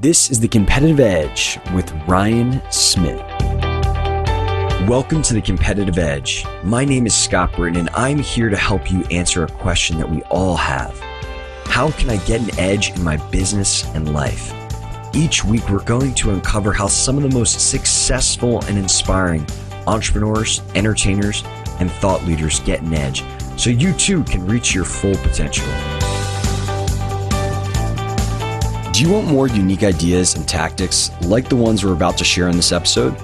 This is The Competitive Edge with Ryan Smith. Welcome to The Competitive Edge. My name is Scott Britton, and I'm here to help you answer a question that we all have. How can I get an edge in my business and life? Each week, we're going to uncover how some of the most successful and inspiring entrepreneurs, entertainers, and thought leaders get an edge so you too can reach your full potential. Do you want more unique ideas and tactics like the ones we're about to share in this episode?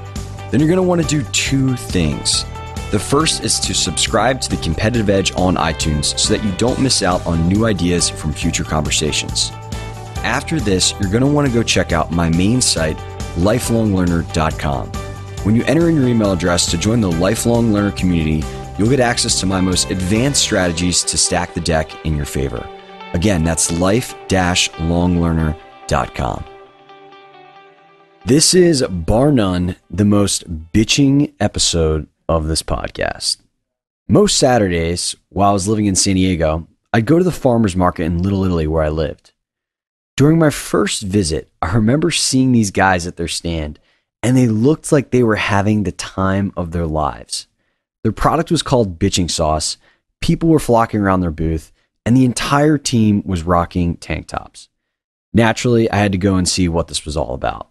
Then you're going to want to do two things. The first is to subscribe to The Competitive Edge on iTunes so that you don't miss out on new ideas from future conversations. After this, you're going to want to go check out my main site, lifelonglearner.com. When you enter in your email address to join the Lifelong Learner community, you'll get access to my most advanced strategies to stack the deck in your favor. Again, that's life-longlearner.com. This is, bar none, the most bitching episode of this podcast. Most Saturdays, while I was living in San Diego, I'd go to the farmer's market in Little Italy where I lived. During my first visit, I remember seeing these guys at their stand, and they looked like they were having the time of their lives. Their product was called Bitchin' Sauce. People were flocking around their booth, and the entire team was rocking tank tops. Naturally, I had to go and see what this was all about.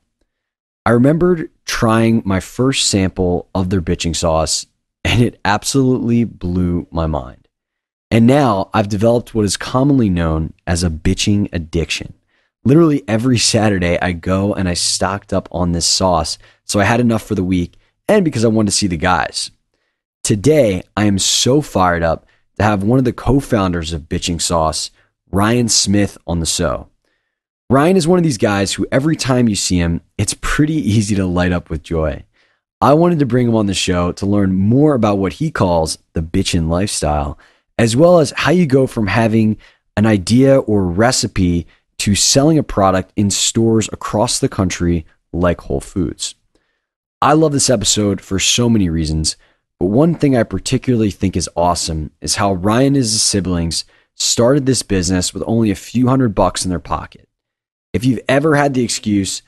I remembered trying my first sample of their Bitchin' Sauce, and it absolutely blew my mind. And now I've developed what is commonly known as a bitching addiction. Literally every Saturday, I go and I stocked up on this sauce, so I had enough for the week and because I wanted to see the guys. Today, I am so fired up to have one of the co-founders of Bitchin' Sauce, Ryan Smith, on the show. Ryan is one of these guys who every time you see him, it's pretty easy to light up with joy. I wanted to bring him on the show to learn more about what he calls the bitchin' lifestyle, as well as how you go from having an idea or recipe to selling a product in stores across the country like Whole Foods. I love this episode for so many reasons, but one thing I particularly think is awesome is how Ryan and his siblings started this business with only a few $100s in their pocket. If you've ever had the excuse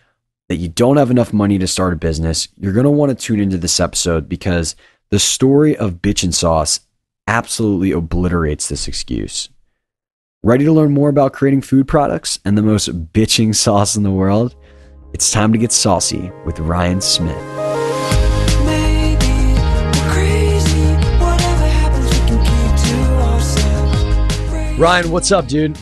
that you don't have enough money to start a business, you're going to want to tune into this episode because the story of Bitchin' Sauce absolutely obliterates this excuse. Ready to learn more about creating food products and the most bitching sauce in the world? It's time to get saucy with Ryan Smith. Ryan, what's up, dude?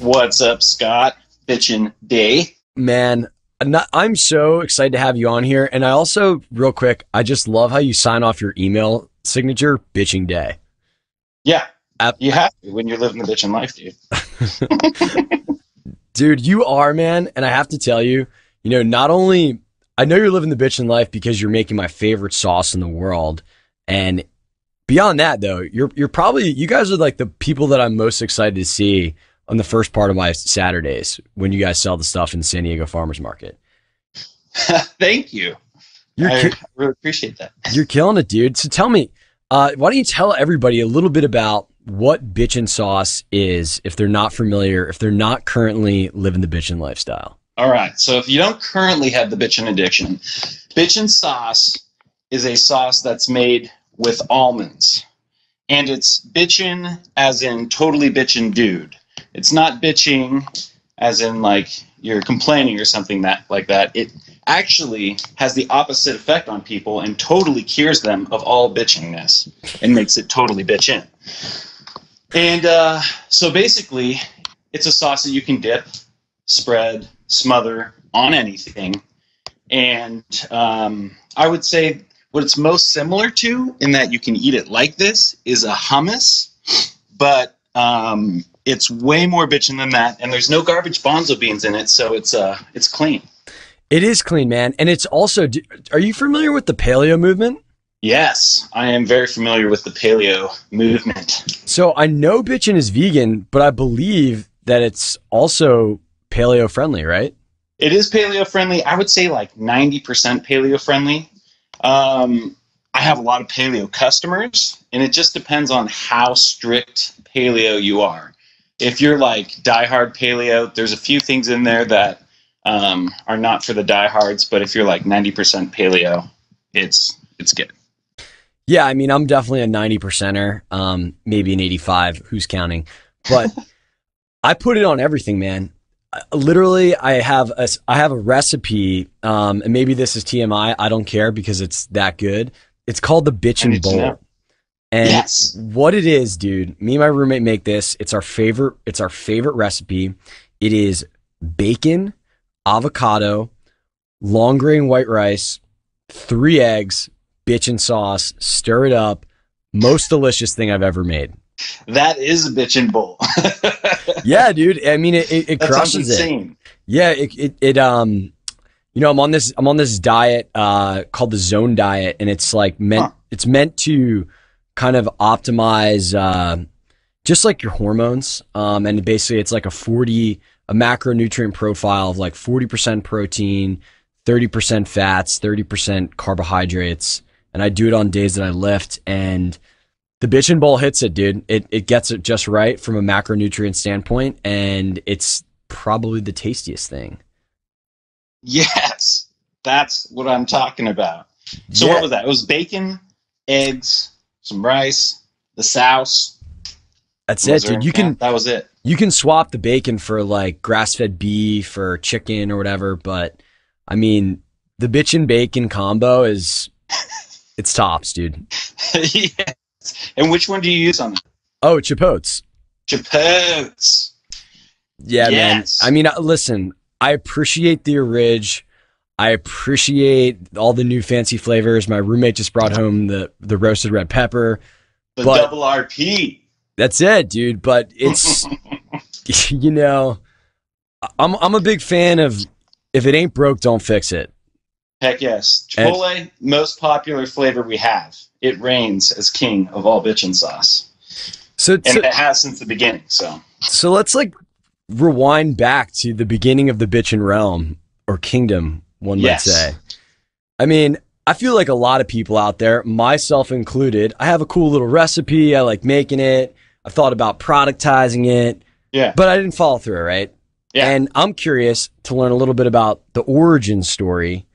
What's up, Scott? Bitchin' day. Man, I'm so excited to have you on here. And I also, real quick, I just love how you sign off your email signature, bitching day. Yeah, you have to when you're living the bitchin' life, dude. Dude, you are, man. And I have to tell you, you know, not only, I know you're living the bitchin' life because you're making my favorite sauce in the world. And beyond that, though, you're probably, you guys are like the people that I'm most excited to see on the first part of my Saturdays when you guys sell the stuff in the San Diego Farmers Market. Thank you. I really appreciate that. You're killing it, dude. So tell me, why don't you tell everybody a little bit about what Bitchin' Sauce is if they're not familiar, if they're not currently living the bitchin' lifestyle? All right. So if you don't currently have the bitchin' addiction, Bitchin' Sauce is a sauce that's made with almonds, and it's bitchin' as in totally bitchin' dude. It's not bitching as in like you're complaining or something that like that. It actually has the opposite effect on people and totally cures them of all bitchingness and makes it totally bitchin'. And so basically it's a sauce that you can dip, spread, smother on anything. And I would say what it's most similar to in that you can eat it like this is a hummus, but it's way more bitchin' than that. And there's no garbage bonzo beans in it. So it's clean. It is clean, man. And it's also, are you familiar with the paleo movement? Yes, I am very familiar with the paleo movement. So I know bitchin' is vegan, but I believe that it's also paleo friendly, right? It is paleo friendly. I would say like 90% paleo friendly. I have a lot of paleo customers, and it just depends on how strict paleo you are. If you're like diehard paleo, there's a few things in there that are not for the diehards, but if you're like 90% paleo, it's good. Yeah, I mean, I'm definitely a 90%er, maybe an 85, who's counting? But I put it on everything, man. Literally, I have a recipe, and maybe this is TMI, I don't care because it's that good. It's called the Bitchin' Bowl. And yes. What it is, dude, me and my roommate make this. It's our favorite recipe. It is bacon, avocado, long grain white rice, 3 eggs, bitchin' sauce, stir it up. Most delicious thing I've ever made. That is a bitchin' bowl. Yeah, dude. I mean, it crushes it. Yeah, you know, I'm on this diet called the Zone Diet, and it's like meant to kind of optimize just like your hormones. And basically, it's like a macronutrient profile of like 40% protein, 30% fats, 30% carbohydrates. And I do it on days that I lift, and the Bitchin' Bowl hits it, dude. It gets it just right from a macronutrient standpoint, and it's probably the tastiest thing. Yes, that's what I'm talking about. So yeah. What was that? It was bacon, eggs, some rice, the sauce. That's it, dude. That was it. You can swap the bacon for like grass-fed beef or chicken or whatever, but I mean, the Bitchin' Bacon combo is... It's tops, dude. Yes. And which one do you use on that? Oh, Chipotle's. Chipotle's. Yeah, yes. Man. I mean, listen, I appreciate the Ridge. I appreciate all the new fancy flavors. My roommate just brought home the roasted red pepper. The double RP. That's it, dude. But it's, you know, I'm a big fan of if it ain't broke, don't fix it. Heck yes. Chipotle, most popular flavor we have. It reigns as king of all bitchin' sauce. And it has since the beginning. So let's like rewind back to the beginning of the bitchin' realm or kingdom, one yes. might say. I mean, I feel like a lot of people out there, myself included, I have a cool little recipe. I like making it. I thought about productizing it. Yeah. But I didn't follow through, right? Yeah. And I'm curious to learn a little bit about the origin story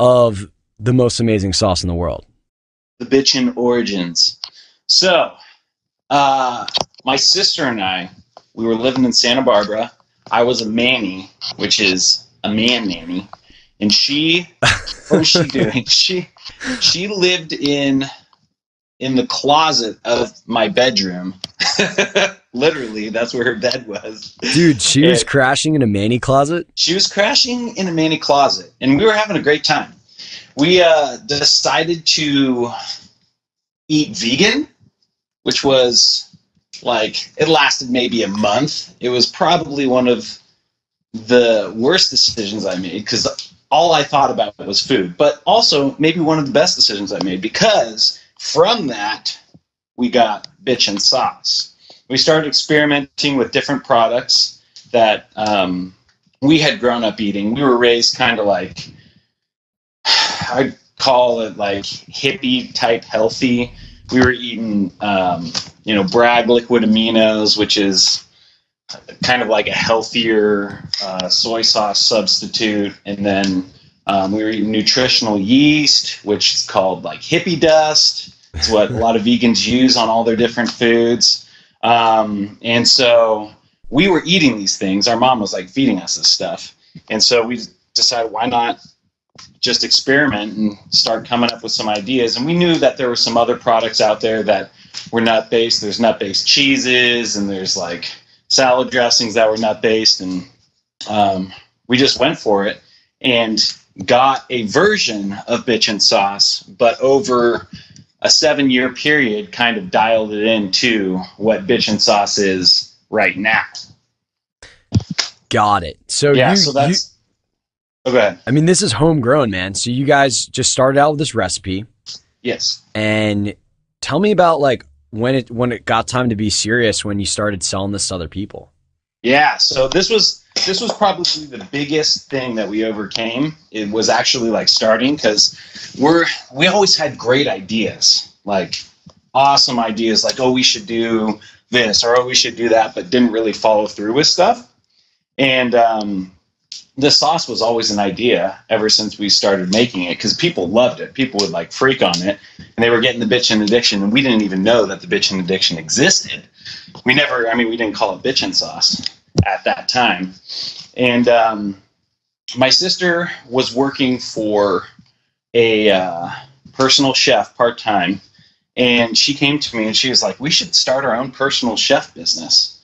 of the most amazing sauce in the world. The bitchin' origins. So, my sister and I, we were living in Santa Barbara. I was a manny, which is a man nanny. And she, what was she doing? She lived in the closet of my bedroom. Literally, that's where her bed was. Dude, she was crashing in a manny closet? She was crashing in a manny closet, and we were having a great time. We decided to eat vegan, which was like, it lasted maybe a month. It was probably one of the worst decisions I made because all I thought about was food, but also maybe one of the best decisions I made because from that, we got Bitchin' Sauce. We started experimenting with different products that we had grown up eating. We were raised kind of like, I'd call it like hippie type healthy. We were eating, you know, Bragg liquid aminos, which is kind of like a healthier soy sauce substitute. And then we were eating nutritional yeast, which is called like hippie dust. It's what a lot of vegans use on all their different foods. And so we were eating these things. Our mom was like feeding us this stuff. And so we decided, why not just experiment and start coming up with some ideas. And we knew that there were some other products out there that were nut-based. There's nut-based cheeses and there's like salad dressings that were nut-based. And, we just went for it and got a version of Bitchin' Sauce, but over a 7-year period kind of dialed it into what Bitchin' Sauce is right now. Got it. So yeah, so that's okay. I mean, this is homegrown, man. So you guys just started out with this recipe. Yes. And tell me about like when it got time to be serious, when you started selling this to other people. Yeah. So this was probably the biggest thing that we overcame. It was actually like starting, because we always had great ideas, like awesome ideas, like, oh, we should do this or oh, we should do that, but didn't really follow through with stuff. And the sauce was always an idea ever since we started making it, because people loved it. People would like freak on it, and they were getting the Bitchin' Addiction, and we didn't even know that the Bitchin' Addiction existed. We never, I mean, we didn't call it Bitchin' Sauce at that time. And my sister was working for a personal chef part-time, and she came to me and she was like, we should start our own personal chef business.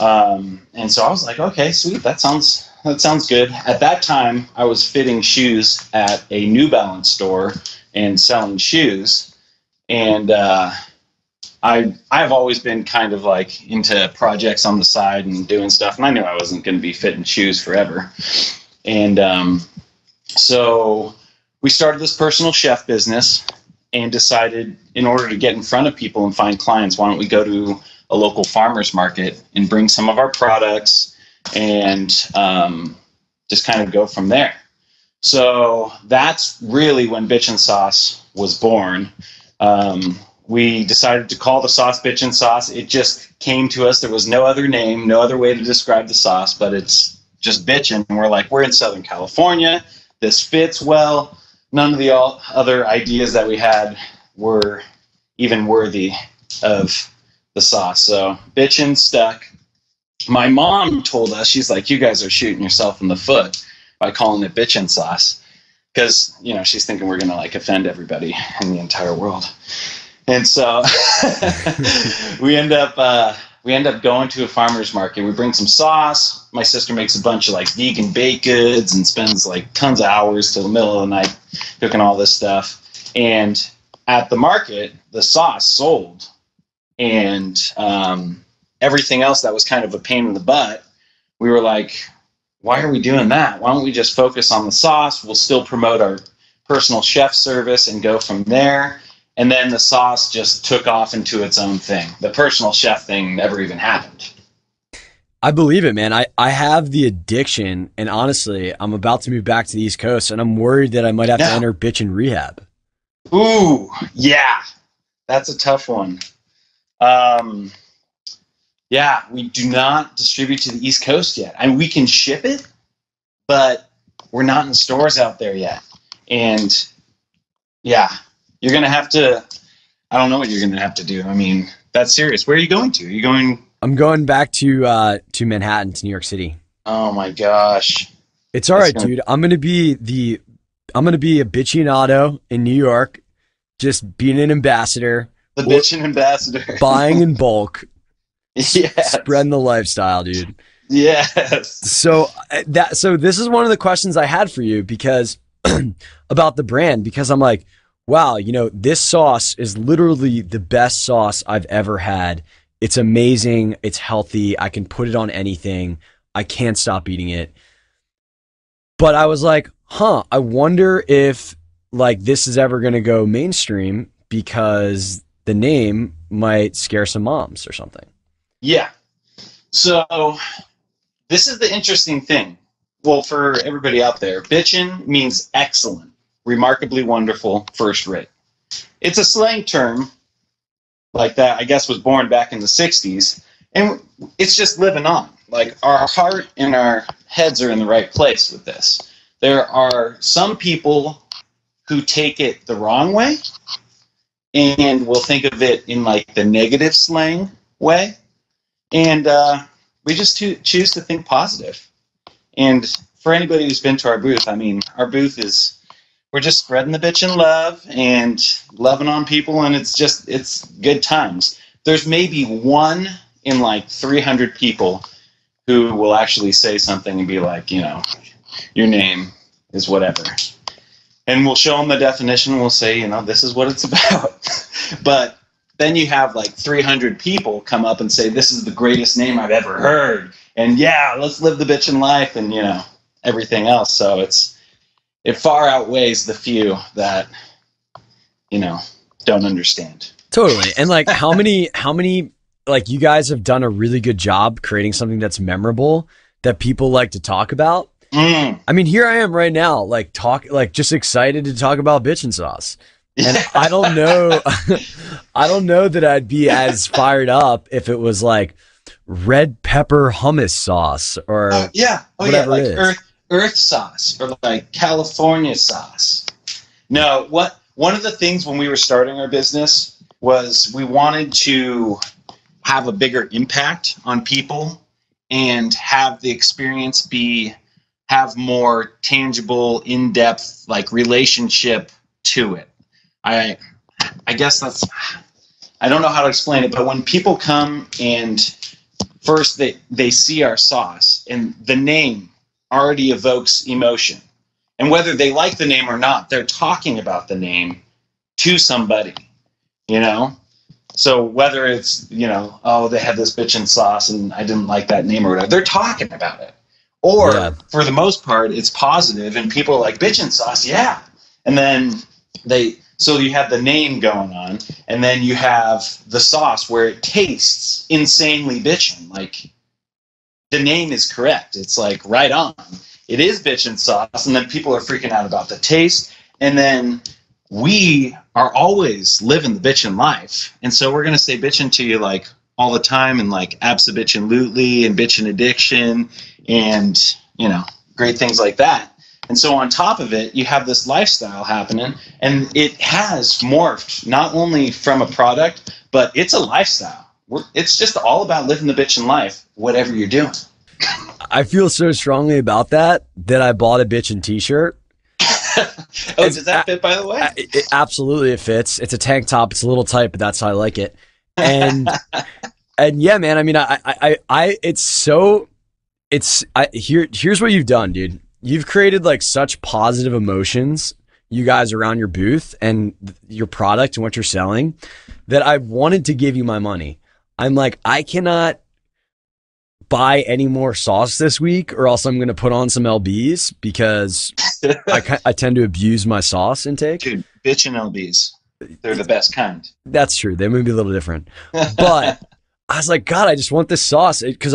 And so I was like, okay, sweet. That sounds good. At that time, I was fitting shoes at a New Balance store and selling shoes. And, I've always been kind of like into projects on the side and doing stuff. And I knew I wasn't going to be fitting shoes forever. And, so we started this personal chef business and decided, in order to get in front of people and find clients, why don't we go to a local farmer's market and bring some of our products and just kind of go from there. So that's really when Bitchin' Sauce was born. We decided to call the sauce Bitchin' Sauce. It just came to us. There was no other name, no other way to describe the sauce, but it's just bitchin'. And we're like, we're in Southern California. This fits well. None of the other ideas that we had were even worthy of the sauce. So bitchin' stuck. My mom told us, she's like, you guys are shooting yourself in the foot by calling it Bitchin' Sauce, because, you know, she's thinking we're going to like offend everybody in the entire world. And so we end up going to a farmer's market. We bring some sauce. My sister makes a bunch of like vegan baked goods and spends like tons of hours till the middle of the night cooking all this stuff. And at the market, the sauce sold. And everything else that was kind of a pain in the butt, we were like, why are we doing that? Why don't we just focus on the sauce? We'll still promote our personal chef service and go from there. And then the sauce just took off into its own thing. The personal chef thing never even happened. I believe it, man. I have the addiction, and honestly, I'm about to move back to the East Coast, and I'm worried that I might have to enter bitchin' rehab. Ooh, yeah. That's a tough one. Yeah, we do not distribute to the East Coast yet. I mean, we can ship it, but we're not in stores out there yet. And yeah, you're going to have to, I don't know what you're going to have to do. I mean, that's serious. Where are you going to? Are you going? I'm going back to Manhattan, to New York City. Oh my gosh. It's all right, dude. I'm going to be a bitchinado in New York, just being an ambassador. The bitchin' ambassador. Buying in bulk. Yes. Spreading the lifestyle, dude. Yes. So this is one of the questions I had for you, because about the brand, because I'm like, wow, you know, this sauce is literally the best sauce I've ever had. It's amazing. It's healthy. I can put it on anything. I can't stop eating it. But I was like, huh, I wonder if like this is ever going to go mainstream, because the name might scare some moms or something. Yeah. So this is the interesting thing. Well, for everybody out there, bitchin' means excellent, remarkably wonderful, first rate. It's a slang term like that, I guess, was born back in the 60s. And it's just living on. Like, our heart and our heads are in the right place with this. There are some people who take it the wrong way and will think of it in like the negative slang way. And we just choose to think positive. And for anybody who's been to our booth, I mean, our booth is, we're just spreading the bitchin' love and loving on people, and it's just, it's good times. There's maybe one in like 300 people who will actually say something and be like, you know, your name is whatever. And we'll show them the definition. We'll say, you know, this is what it's about. But then you have like 300 people come up and say, this is the greatest name I've ever heard. And yeah, let's live the bitchin' life and, you know, everything else. So it far outweighs the few that, you know, don't understand. Totally. And like how many like you guys have done a really good job creating something that's memorable that people like to talk about. Mm. I mean, here I am right now, like just excited to talk about Bitchin' Sauce. And yeah. I don't know that I'd be as fired up if it was like red pepper hummus sauce or whatever. Yeah, like earth sauce or like California sauce. No, what one of the things when we were starting our business was we wanted to have a bigger impact on people and have the experience be have more tangible, in-depth like relationship to it. I guess that's, I don't know how to explain it, but when people come and first they see our sauce and the name already evokes emotion. And whether they like the name or not, they're talking about the name to somebody, you know? So whether it's, you know, oh, they had this bitchin' sauce and I didn't like that name or whatever, they're talking about it. Or yeah. For the most part, it's positive and people are like, bitchin' sauce, yeah. And then they, so you have the name going on and then you have the sauce where it tastes insanely bitchin'. Like the name is correct. It's like right on. It is bitchin' sauce, and then people are freaking out about the taste, and then we are always living the bitchin' life, and so we're gonna say bitchin' to you like all the time, and like abso-bitchin-lutely and bitchin' addiction, and you know, great things like that. And so on top of it, you have this lifestyle happening, and it has morphed not only from a product, but it's a lifestyle. It's just all about living the bitchin' life, whatever you're doing. I feel so strongly about that that I bought a bitchin' t-shirt. Oh, does that fit, by the way? Absolutely, it fits. It's a tank top. It's a little tight, but that's how I like it. And and yeah, man. I mean, here's what you've done, dude. You've created like such positive emotions, you guys around your booth and your product and what you're selling, that I've wanted to give you my money. I'm like, I cannot buy any more sauce this week or else I'm going to put on some LBs because I tend to abuse my sauce intake. Dude, bitchin' LBs. They're the best kind. That's true. They may be a little different. But I was like, God, I just want this sauce because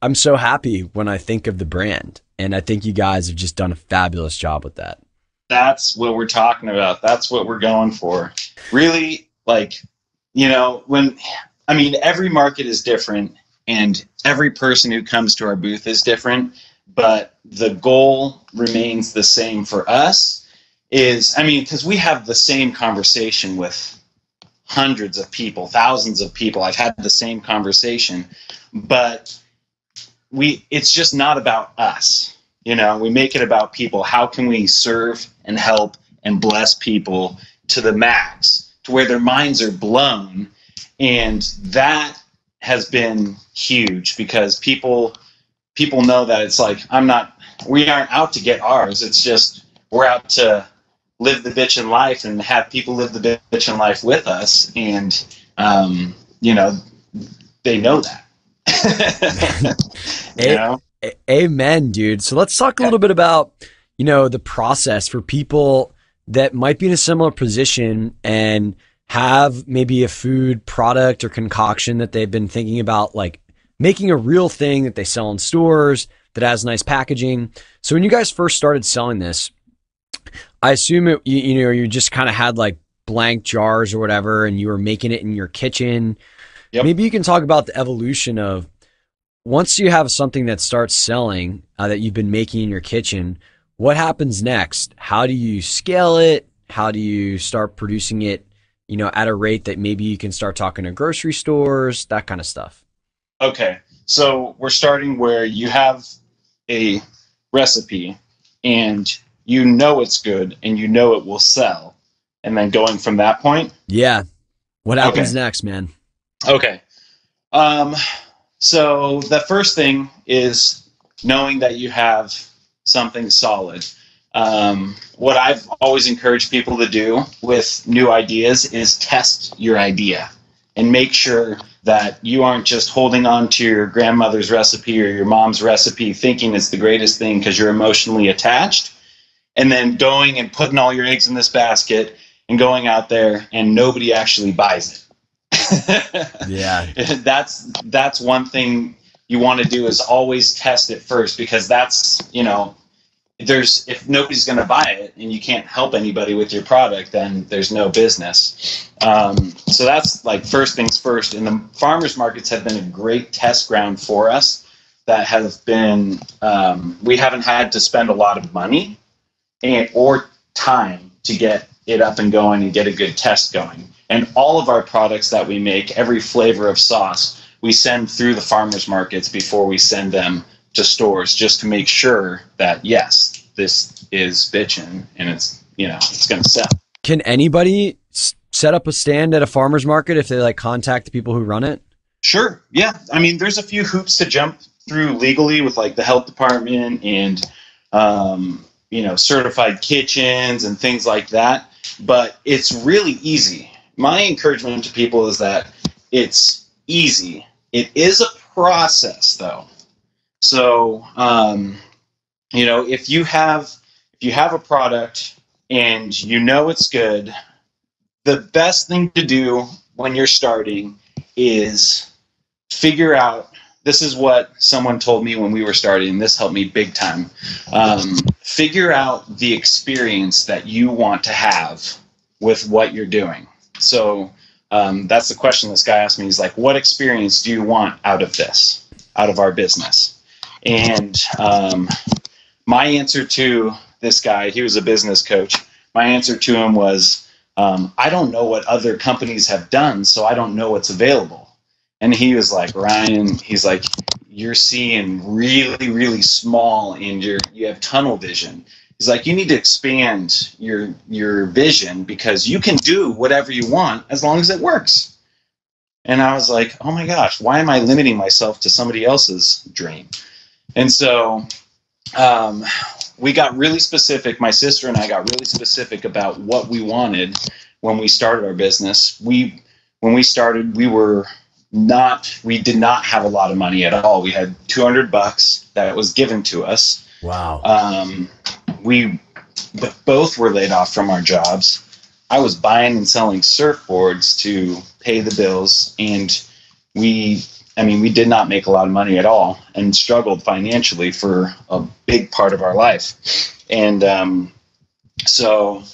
I'm so happy when I think of the brand. And I think you guys have just done a fabulous job with that. That's what we're talking about. That's what we're going for. Really, like, you know, when, I mean, every market is different. And every person who comes to our booth is different, but the goal remains the same for us is, I mean, because we have the same conversation with hundreds of people, thousands of people. I've had the same conversation, but it's just not about us. You know, we make it about people. How can we serve and help and bless people to the max, to where their minds are blown? And that has been huge because people know that it's like, we aren't out to get ours. It's just, we're out to live the bitchin' life and have people live the bitchin' life with us. And, you know, they know that. You know? Amen, dude. So let's talk a little bit about, you know, the process for people that might be in a similar position and have maybe a food product or concoction that they've been thinking about, like making a real thing that they sell in stores that has nice packaging. So when you guys first started selling this, I assume you know, you just kind of had like blank jars or whatever, and you were making it in your kitchen. Yep. Maybe you can talk about the evolution of once you have something that starts selling that you've been making in your kitchen, what happens next? How do you scale it? How do you start producing it, you know, at a rate that maybe you can start talking to grocery stores, that kind of stuff? Okay. So we're starting where you have a recipe and you know it's good and you know it will sell. And then going from that point. Yeah. What happens next, man? Okay. So the first thing is knowing that you have something solid. What I've always encouraged people to do with new ideas is test your idea and make sure that you aren't just holding on to your grandmother's recipe or your mom's recipe thinking it's the greatest thing because you're emotionally attached, and then going and putting all your eggs in this basket and going out there and nobody actually buys it. Yeah. That's one thing you want to do is always test it first, because that's, you know, if nobody's going to buy it and you can't help anybody with your product, then there's no business. So that's like first things first. And the farmers markets have been a great test ground for us that have been, we haven't had to spend a lot of money and, or time to get it up and going and get a good test going. And all of our products that we make, every flavor of sauce, we send through the farmers markets before we send them to stores, just to make sure that, yes, this is bitchin' and it's, you know, it's going to sell. Can anybody set up a stand at a farmer's market if they like contact the people who run it? Sure. Yeah. I mean, there's a few hoops to jump through legally with like the health department and, you know, certified kitchens and things like that. But it's really easy. My encouragement to people is that it's easy. It is a process though. So, you know, if you have a product and you know it's good, the best thing to do when you're starting is figure out, this is what someone told me when we were starting, this helped me big time, figure out the experience that you want to have with what you're doing. So that's the question this guy asked me. He's like, what experience do you want out of this, out of our business? And my answer to this guy, he was a business coach, my answer to him was, I don't know what other companies have done, so I don't know what's available. And he was like, Ryan, he's like, you're seeing really, really small and you have tunnel vision. He's like, you need to expand your vision because you can do whatever you want as long as it works. And I was like, oh my gosh, why am I limiting myself to somebody else's dream? And so we got really specific. My sister and I got really specific about what we wanted when we started our business. We did not have a lot of money at all. We had $200 that was given to us. Wow. We both were laid off from our jobs. I was buying and selling surfboards to pay the bills. And we did not make a lot of money at all and struggled financially for a big part of our life. And so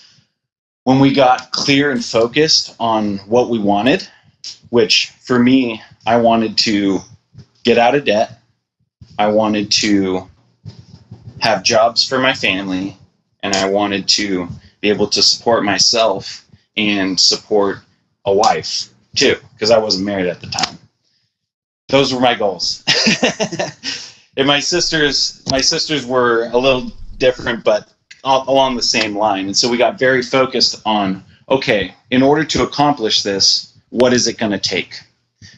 when we got clear and focused on what we wanted, which for me, I wanted to get out of debt. I wanted to have jobs for my family, and I wanted to be able to support myself and support a wife too, because I wasn't married at the time. Those were my goals. And my sisters were a little different, but along the same line. And so we got very focused on, okay, in order to accomplish this, what is it going to take?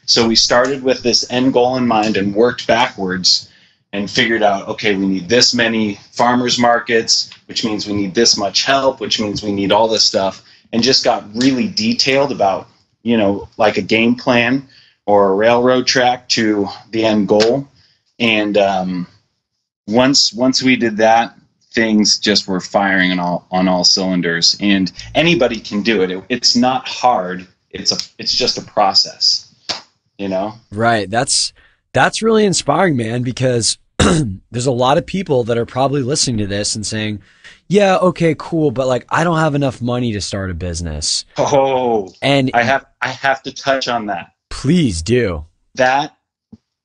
So we started with this end goal in mind and worked backwards and figured out, okay, we need this many farmers markets, which means we need this much help, which means we need all this stuff, and just got really detailed about, you know, like a game plan or a railroad track to the end goal. And once we did that, things just were firing on all cylinders, and anybody can do it. It's not hard. It's just a process, you know? Right. That's really inspiring, man, because there's a lot of people that are probably listening to this and saying, yeah, okay, cool. But like, I don't have enough money to start a business. Oh, and I have to touch on that. Please do. That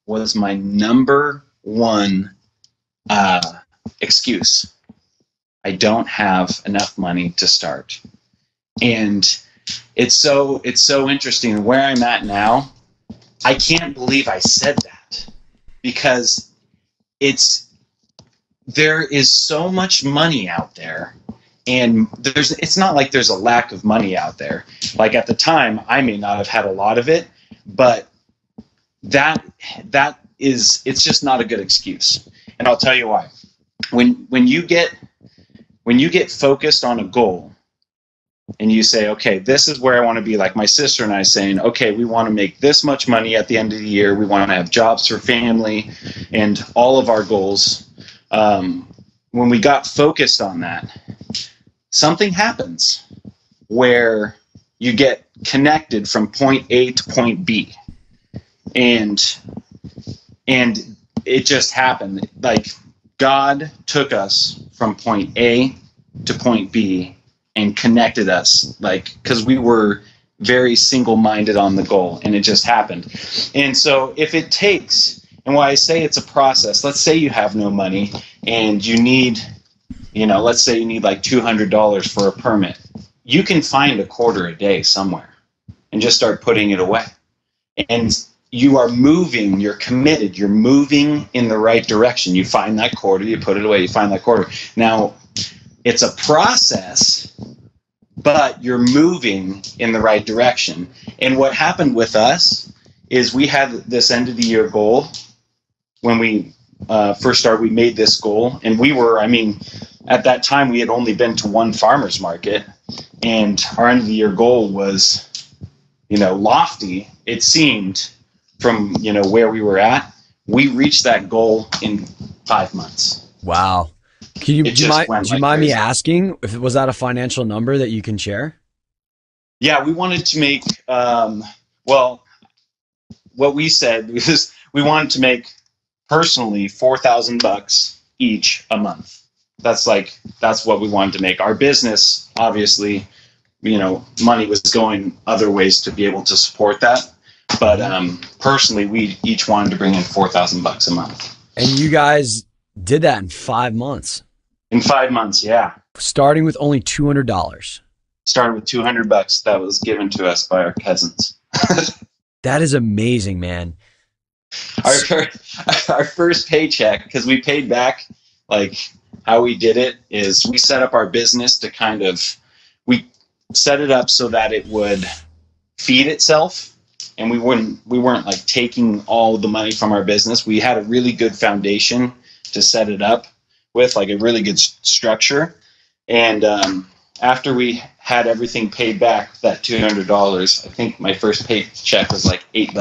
was my number one, excuse. I don't have enough money to start. And it's so interesting where I'm at now. I can't believe I said that, because there is so much money out there, and it's not like there's a lack of money out there. Like at the time, I may not have had a lot of it, but it's just not a good excuse. And I'll tell you why. When you get focused on a goal, and you say, okay, this is where I want to be, like my sister and I saying, okay, we want to make this much money at the end of the year. We want to have jobs for family and all of our goals. When we got focused on that, something happens where you get connected from point A to point B. And it just happened. Like God took us from point A to point B and connected us, like, because we were very single-minded on the goal, and it just happened. And so if it takes And why I say it's a process, let's say you have no money and you need, you know, let's say you need like $200 for a permit. You can find a quarter a day somewhere and just start putting it away. And you are moving, you're committed, you're moving in the right direction. You find that quarter, you put it away, you find that quarter. Now, it's a process, but you're moving in the right direction. And what happened with us is we had this end of the year goal. When we first started, we made this goal. And we were, I mean, at that time, we had only been to one farmer's market. And our end of the year goal was, you know, lofty, it seemed, from, you know, where we were at. We reached that goal in 5 months. Wow. Can you, do you mind me asking, if was that a financial number that you can share? Yeah, we wanted to make, well, what we said was we wanted to make personally $4,000 each a month. That's like, that's what we wanted to make. Our business, obviously, you know, money was going other ways to be able to support that. But personally, we each wanted to bring in $4,000 a month. And you guys did that in 5 months. In 5 months, yeah. Starting with only $200. Starting with $200 that was given to us by our cousins. That is amazing, man. Our first paycheck, because we paid back, like, how we did it is we set up our business to kind of, we set it up so that it would feed itself. And we weren't like taking all the money from our business. We had a really good foundation to set it up with, like a really good structure. And after we had everything paid back, that $200, I think my first paycheck was like $8.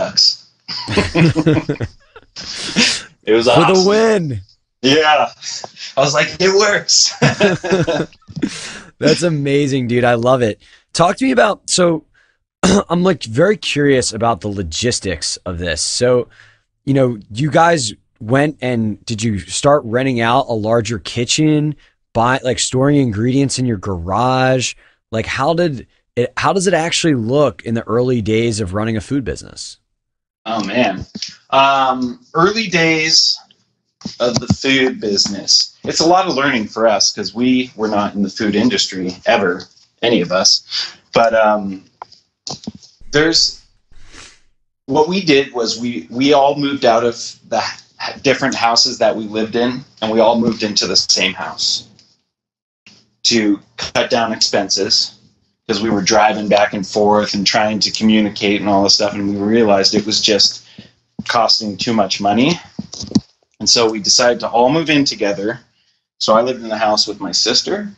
It was awesome. For the win. Yeah. I was like, it works. That's amazing, dude. I love it. Talk to me about, so I'm like very curious about the logistics of this. So, you know, you guys went and did you start renting out a larger kitchen, buy like storing ingredients in your garage? Like how does it actually look in the early days of running a food business? Oh man. Early days of the food business. It's a lot of learning for us because we were not in the food industry ever, any of us. But, what we did was we all moved out of the different houses that we lived in, and we all moved into the same house to cut down expenses because we were driving back and forth and trying to communicate and all this stuff. And we realized it was just costing too much money. And so we decided to all move in together. So I lived in the house with my sister,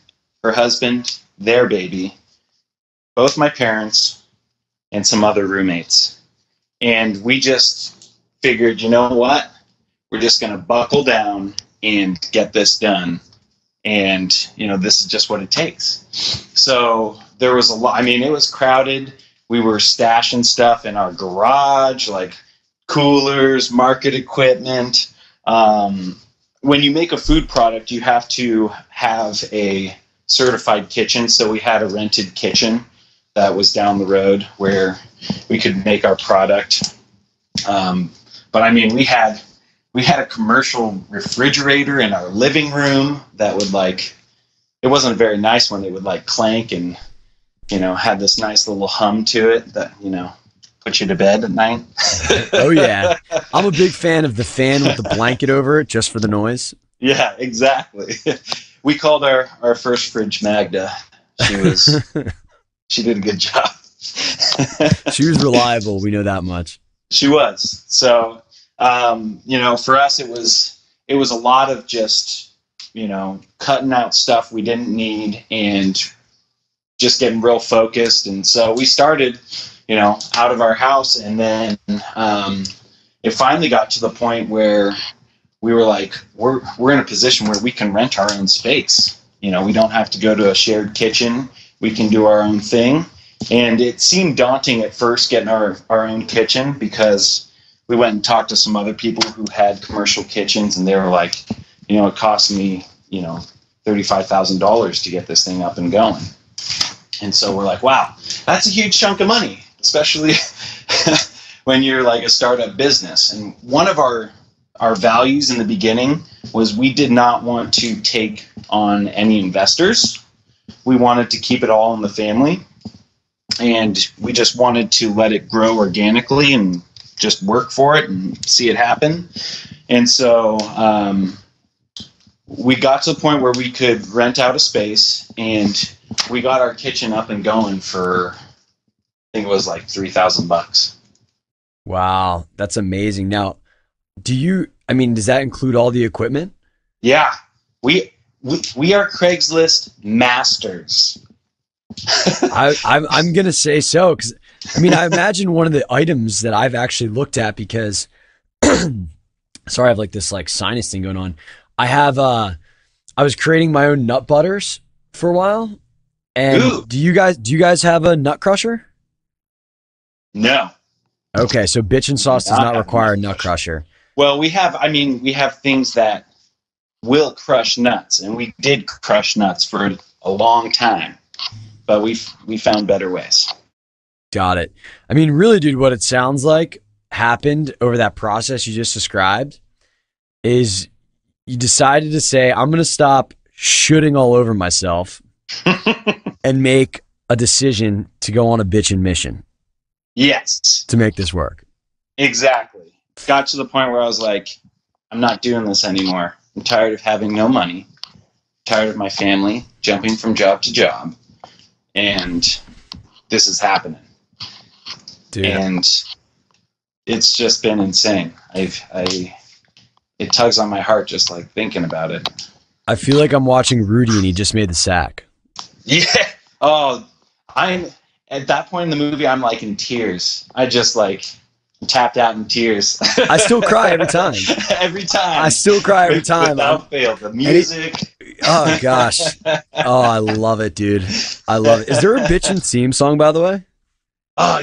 her husband, their baby, both my parents, and some other roommates. And we just figured, you know what? We're just going to buckle down and get this done. And, you know, this is just what it takes. So there was a lot. I mean, it was crowded. We were stashing stuff in our garage, like coolers, market equipment. When you make a food product, you have to have a certified kitchen. So we had a rented kitchen that was down the road where we could make our product. But I mean, we had a commercial refrigerator in our living room that would, like, it wasn't a very nice one. It would like clank and, you know, had this nice little hum to it that, you know, put you to bed at night. Oh yeah. I'm a big fan of the fan with the blanket over it just for the noise. Yeah, exactly. We called our first fridge Magda. She did a good job. She was reliable. We know that much. She was. So, you know, for us, it was a lot of just, you know, cutting out stuff we didn't need and just getting real focused. And so we started, you know, out of our house. And then it finally got to the point where we were like, we're in a position where we can rent our own space. You know, we don't have to go to a shared kitchen. We can do our own thing. And it seemed daunting at first getting our own kitchen, because we went and talked to some other people who had commercial kitchens, and they were like, you know, it cost me, you know, $35,000 to get this thing up and going. And so we're like, wow, that's a huge chunk of money, especially when you're like a startup business. And one of our our values in the beginning was we did not want to take on any investors. We wanted to keep it all in the family, and we just wanted to let it grow organically and just work for it and see it happen. And so we got to the point where we could rent out a space, and we got our kitchen up and going for, I think it was like $3,000. Wow, that's amazing. Now, do you, I mean, does that include all the equipment? Yeah, we are Craigslist masters. I'm going to say so, because I mean, I imagine one of the items that I've actually looked at, because sorry, I have like this like sinus thing going on. I have, I was creating my own nut butters for a while. And ooh. do you guys have a nut crusher? No. Okay. So Bitchin' Sauce does not require a nut crusher. Well, we have, I mean, we have things that will crush nuts, and we did crush nuts for a long time, but we found better ways. Got it. I mean, really, dude, what it sounds like happened over that process you just described is you decided to say, I'm going to stop shooting all over myself and make a decision to go on a bitchin' mission. Yes. To make this work. Exactly. Got to the point where I was like, I'm not doing this anymore. I'm tired of having no money, tired of my family jumping from job to job, and this is happening. Dude. And it's just been insane. It tugs on my heart just like thinking about it. I feel like I'm watching Rudy and he just made the sack. Yeah. Oh, I'm at that point in the movie, I'm like in tears. I just like tapped out in tears. I still cry every time. I still cry every time. Without fail, the music. Oh gosh. Oh, I love it, dude. I love it. Is there a bitchin' theme song, by the way? Oh,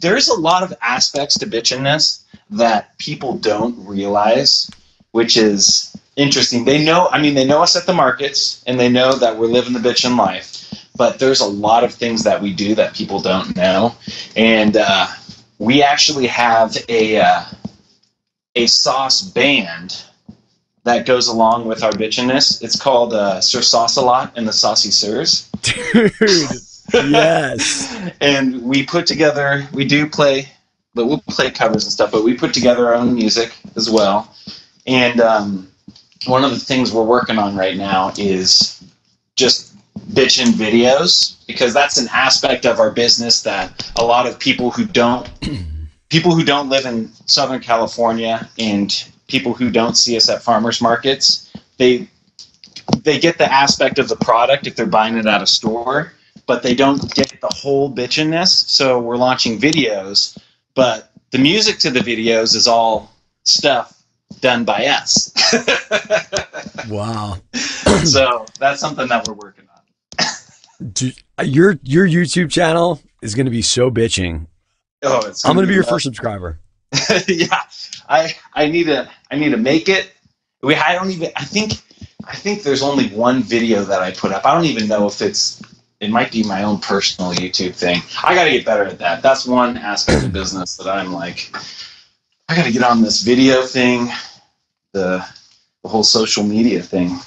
there's a lot of aspects to bitchinness that people don't realize, which is interesting. They know, I mean, they know us at the markets, and they know that we're living the bitchin' life, but there's a lot of things that we do that people don't know. And we actually have a sauce band that goes along with our bitchiness. It's called Sir Sauce-A-Lot and the Saucy Sirs. Dude, yes. And we put together, we do play, but we'll play covers and stuff, but we put together our own music as well. And one of the things we're working on right now is just bitchin' videos, because that's an aspect of our business that a lot of people who don't live in Southern California and people who don't see us at farmers markets, they get the aspect of the product if they're buying it at a store, but they don't get the whole bitchinness. So we're launching videos, but the music to the videos is all stuff done by us. Wow. So that's something that we're working on. Dude, your YouTube channel is going to be so bitching. Oh, it's I'm going to be your first subscriber. Yeah. I need to make it. I think there's only one video that I put up. I don't even know if it might be my own personal YouTube thing. I got to get better at that. That's one aspect of business that I'm like, I got to get on this video thing, the whole social media thing.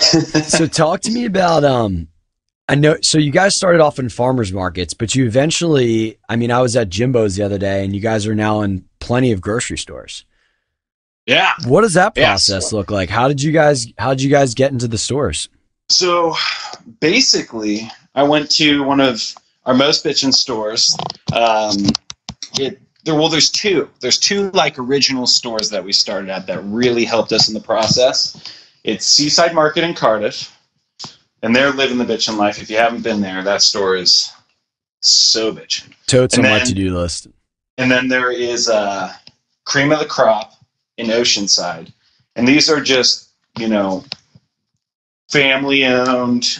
So talk to me about, I know, so you guys started off in farmers markets, but you eventually, I mean, I was at Jimbo's the other day, and you guys are now in plenty of grocery stores. Yeah. What does that process look like? How did you guys get into the stores? So basically, I went to one of our most bitchin' stores. There's two like original stores that we started at that really helped us in the process. It's Seaside Market in Cardiff, and they're living the bitchin' life. If you haven't been there, that store is so bitchin'. Totes on my to-do list. And then there is Cream of the Crop in Oceanside, and these are just, you know, family-owned,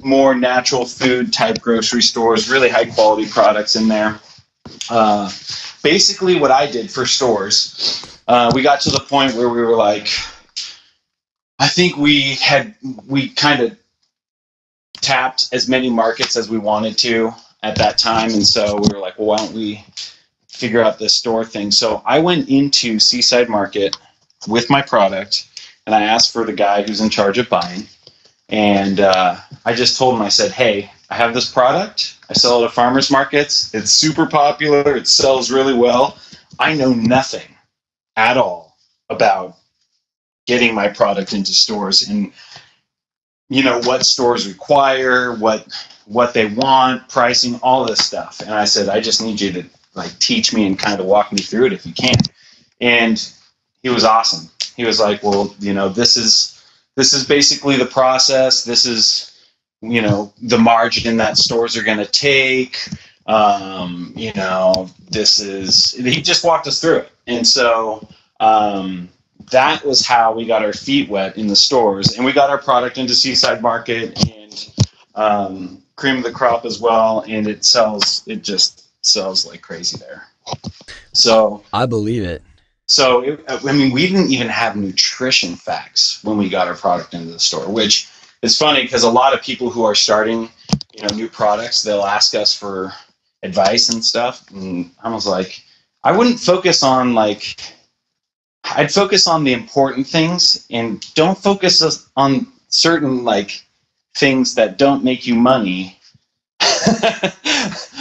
more natural food type grocery stores, really high-quality products in there. Basically what I did for stores, we got to the point where we were like, I think we kind of tapped as many markets as we wanted to at that time. And so we were like, well, why don't we figure out this store thing. So I went into Seaside Market with my product, and I asked for the guy who's in charge of buying. And I just told him, I said, hey, I have this product. I sell it at farmers markets. It's super popular. It sells really well. I know nothing at all about getting my product into stores and, you know, what stores require, what they want, pricing, all this stuff. And I said, I just need you to like teach me and kind of walk me through it if you can. And he was awesome. He was like, well, you know, this is basically the process. This is, you know, the margin that stores are going to take. You know, he just walked us through it. And so, that was how we got our feet wet in the stores, and we got our product into Seaside Market and, Cream of the Crop as well. And it just sells like crazy there. So I believe it. So, I mean, we didn't even have nutrition facts when we got our product into the store, which is funny because a lot of people who are starting, you know, new products, they'll ask us for advice and stuff. And I was like, I wouldn't focus on like, I'd focus on the important things and don't focus on certain like things that don't make you money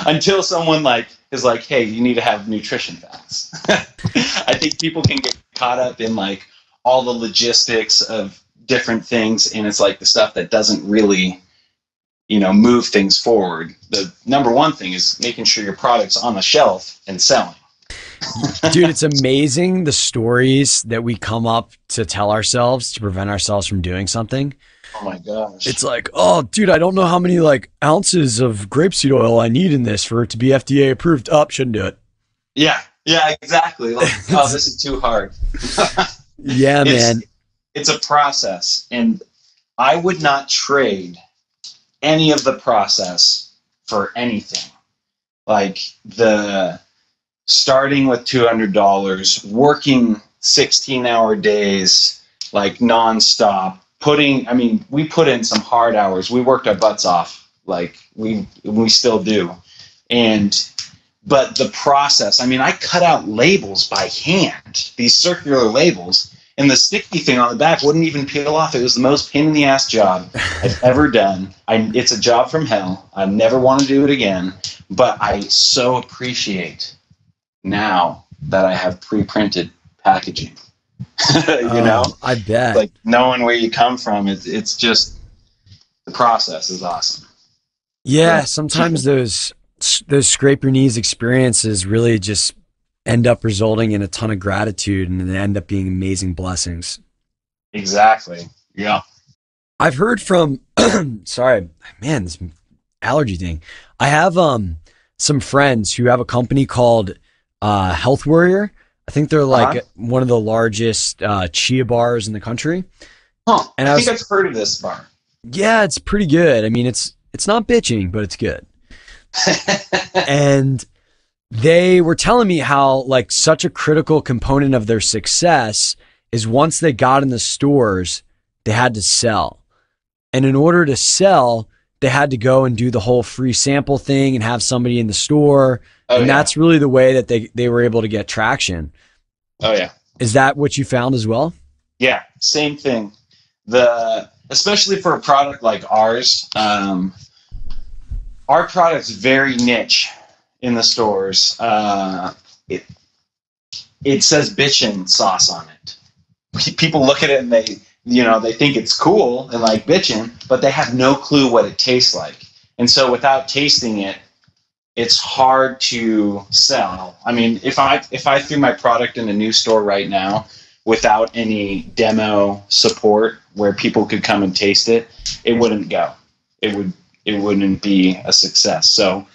until someone like is like, hey, you need to have nutrition facts. I think people can get caught up in like all the logistics of different things, and it's like the stuff that doesn't really, you know, move things forward. The number one thing is making sure your product's on the shelf and selling. Dude, it's amazing the stories that we come up to tell ourselves to prevent ourselves from doing something. Oh my gosh. It's like, oh dude, I don't know how many like ounces of grapeseed oil I need in this for it to be FDA approved. Shouldn't do it. Yeah. Yeah, exactly. Like, oh, this is too hard. Yeah, man. It's a process, and I would not trade any of the process for anything. Like the starting with $200, working 16-hour days, like nonstop, putting, I mean, we put in some hard hours. We worked our butts off. Like we still do. But the process, I mean, I cut out labels by hand, these circular labels, and the sticky thing on the back wouldn't even peel off. It was the most pain in the ass job I've ever done. It's a job from hell. I never want to do it again, but I so appreciate now that I have pre-printed packaging, you know, I bet like knowing where you come from, it's just the process is awesome. Yeah. Sometimes those scrape your knees experiences really just end up resulting in a ton of gratitude, and they end up being amazing blessings. Exactly. Yeah. I've heard from, sorry, man, this allergy thing. I have, some friends who have a company called, Health Warrior. I think they're like one of the largest, chia bars in the country. Huh. And I think I've heard of this bar. Yeah. It's pretty good. I mean, it's not bitching, but it's good. And they were telling me how like such a critical component of their success is once they got in the stores, they had to sell. And in order to sell, they had to go and do the whole free sample thing and have somebody in the store. Oh, and yeah. That's really the way that they were able to get traction. Oh yeah. Is that what you found as well? Yeah. Same thing. Especially for a product like ours, our product's very niche in the stores. It says Bitchin' Sauce on it. People look at it and they, you know, they think it's cool and like bitchin', but they have no clue what it tastes like. And so without tasting it, it's hard to sell. I mean, if I threw my product in a new store right now without any demo support where people could come and taste it, it wouldn't go. It wouldn't be a success. So,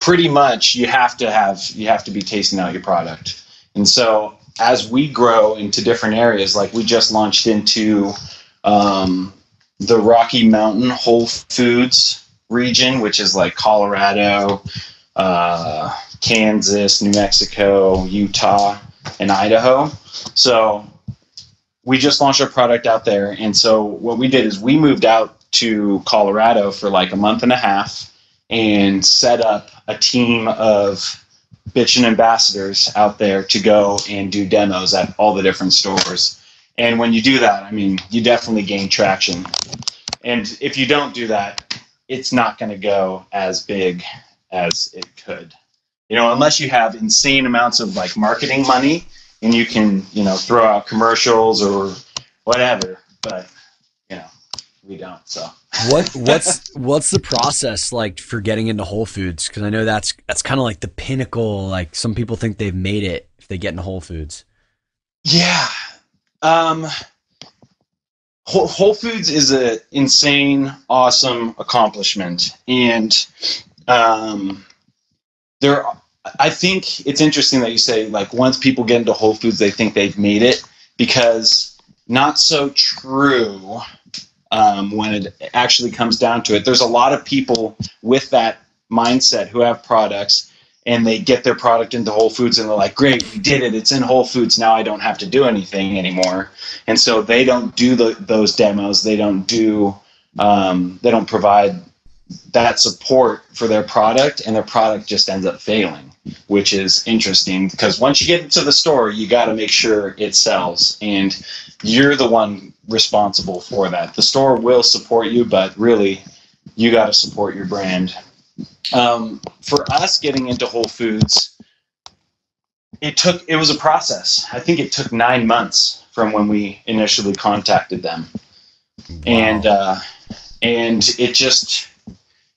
pretty much you have to be tasting out your product. And so as we grow into different areas, like we just launched into, the Rocky Mountain Whole Foods region, which is like Colorado, Kansas, New Mexico, Utah, and Idaho. So we just launched our product out there. And so what we did is we moved out to Colorado for like a month and a half and set up a team of Bitchin' ambassadors out there to go and do demos at all the different stores. And when you do that, I mean, you definitely gain traction. And if you don't do that, it's not going to go as big as it could. You know, unless you have insane amounts of like marketing money and you can, you know, throw out commercials or whatever, but you know, we don't. So what's the process like for getting into Whole Foods? Cause I know that's kind of like the pinnacle. Like some people think they've made it if they get into Whole Foods. Yeah. Whole Foods is an insane, awesome accomplishment. And, I think it's interesting that you say like once people get into Whole Foods, they think they've made it, because not so true when it actually comes down to it. There's a lot of people with that mindset who have products and they get their product into Whole Foods and they're like, great, we did it. It's in Whole Foods. Now I don't have to do anything anymore. And so they don't do those demos. They don't do, they don't provide that support for their product, and their product just ends up failing, which is interesting because once you get into the store, you got to make sure it sells, and you're the one responsible for that. The store will support you, but really you got to support your brand. For us getting into Whole Foods, it was a process. I think it took 9 months from when we initially contacted them. Wow. And it just,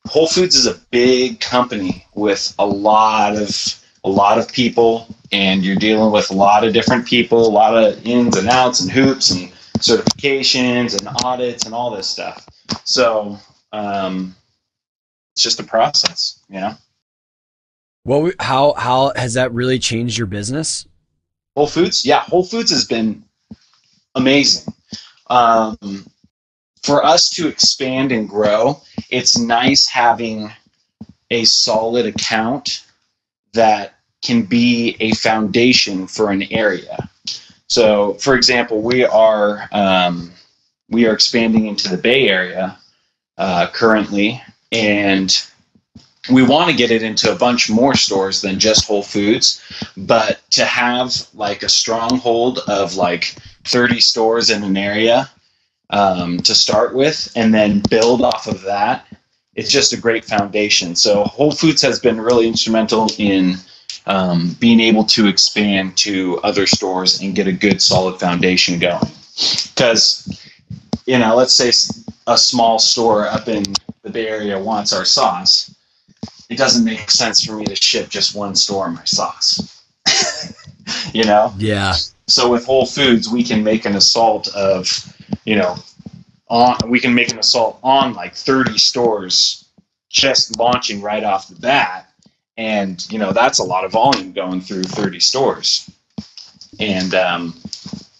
Whole Foods is a big company with a lot of people, and you're dealing with a lot of different people, a lot of ins and outs and hoops and certifications and audits and all this stuff. So it's just a process, you know. Well, how has that really changed your business? Whole Foods, yeah, Whole Foods has been amazing. For us to expand and grow, it's nice having a solid account that can be a foundation for an area. So, for example, we are expanding into the Bay Area currently, and we want to get it into a bunch more stores than just Whole Foods, but to have like a stronghold of like 30 stores in an area to start with, and then build off of that. It's just a great foundation. So Whole Foods has been really instrumental in being able to expand to other stores and get a good solid foundation going. Because, you know, let's say a small store up in the Bay Area wants our sauce. It doesn't make sense for me to ship just one store my sauce, you know? Yeah. So with Whole Foods, we can make an assault of, you know, we can make an assault on like 30 stores just launching right off the bat. And, you know, that's a lot of volume going through 30 stores. And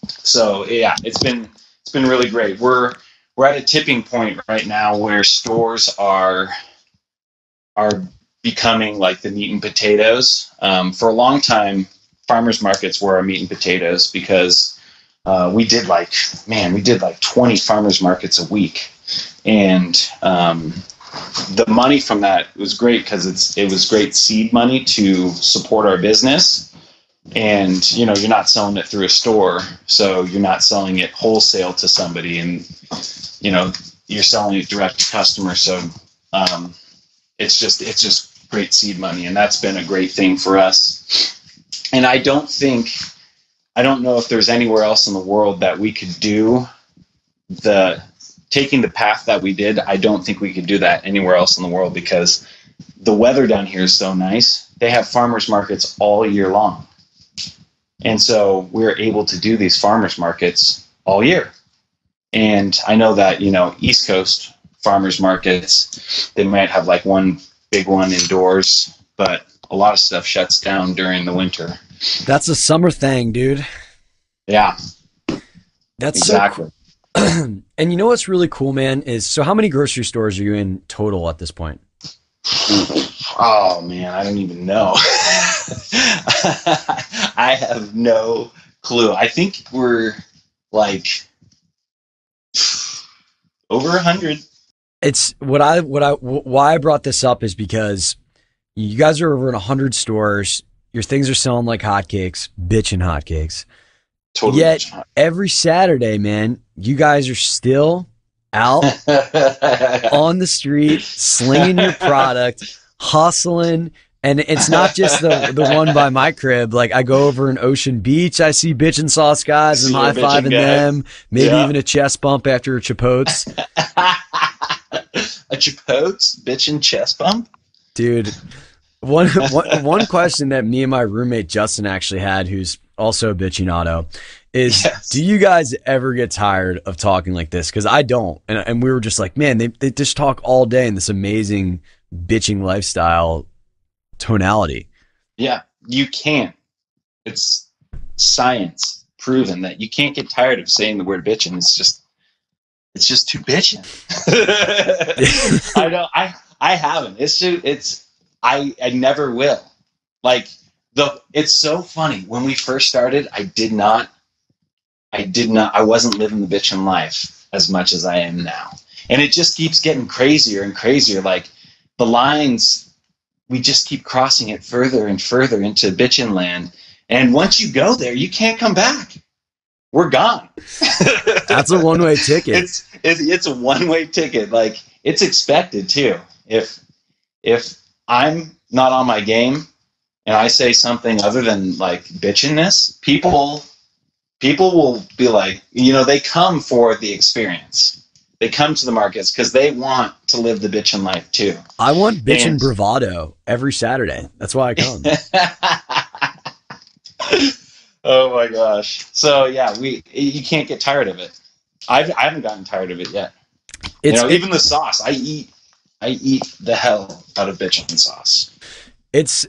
so, yeah, it's been really great. We're at a tipping point right now where stores are becoming like the meat and potatoes. For a long time, farmers markets were our meat and potatoes, because we did like 20 farmers markets a week, and the money from that was great because it was great seed money to support our business. And you know, you're not selling it through a store, so you're not selling it wholesale to somebody, and you know, you're selling it direct to customer. So it's just great seed money, and that's been a great thing for us. And I don't know if there's anywhere else in the world that we could do taking the path that we did. I don't think we could do that anywhere else in the world, because the weather down here is so nice. They have farmers markets all year long. And so we're able to do these farmers markets all year. And I know that, you know, East Coast farmers markets, they might have like one big one indoors, but a lot of stuff shuts down during the winter. That's a summer thing, dude. Yeah. That's exactly. So cool. And you know what's really cool, man, is so how many grocery stores are you in total at this point? Oh, man, I don't even know. I have no clue. I think we're like over 100. It's why I brought this up is because you guys are over in 100 stores. Your things are selling like hotcakes, bitchin' hotcakes. Totally. Yet every Saturday, man, you guys are still out on the street, slinging your product, hustling. And it's not just the one by my crib. Like, I go over in Ocean Beach, I see Bitchin' Sauce guys and high-fiving them. Maybe even a chest bump after a Chipotle. A Chipotle? Bitchin' chest bump? Dude, one question that me and my roommate Justin actually had, who's also a bitchinato, is do you guys ever get tired of talking like this? Because I don't. And we were just like, man, they just talk all day in this amazing bitching lifestyle tonality. Yeah, you can. It's science proven that you can't get tired of saying the word bitchin'. It's just too bitchin'. I know. I haven't. I never will. Like, it's so funny. When we first started, I wasn't living the bitchin' life as much as I am now. And it just keeps getting crazier and crazier. Like, the lines, we just keep crossing it further and further into bitchin' land. And once you go there, you can't come back. We're gone. That's a one-way ticket. It's a one-way ticket. Like, it's expected too. If I'm not on my game and I say something other than like bitchin'ness, people will be like, you know, they come for the experience. They come to the markets because they want to live the bitchin' life too. I want bitchin' bravado every Saturday. That's why I come. Oh my gosh. So yeah, you can't get tired of it. I haven't gotten tired of it yet. Even the sauce. I eat the hell out of bitchin' sauce. It's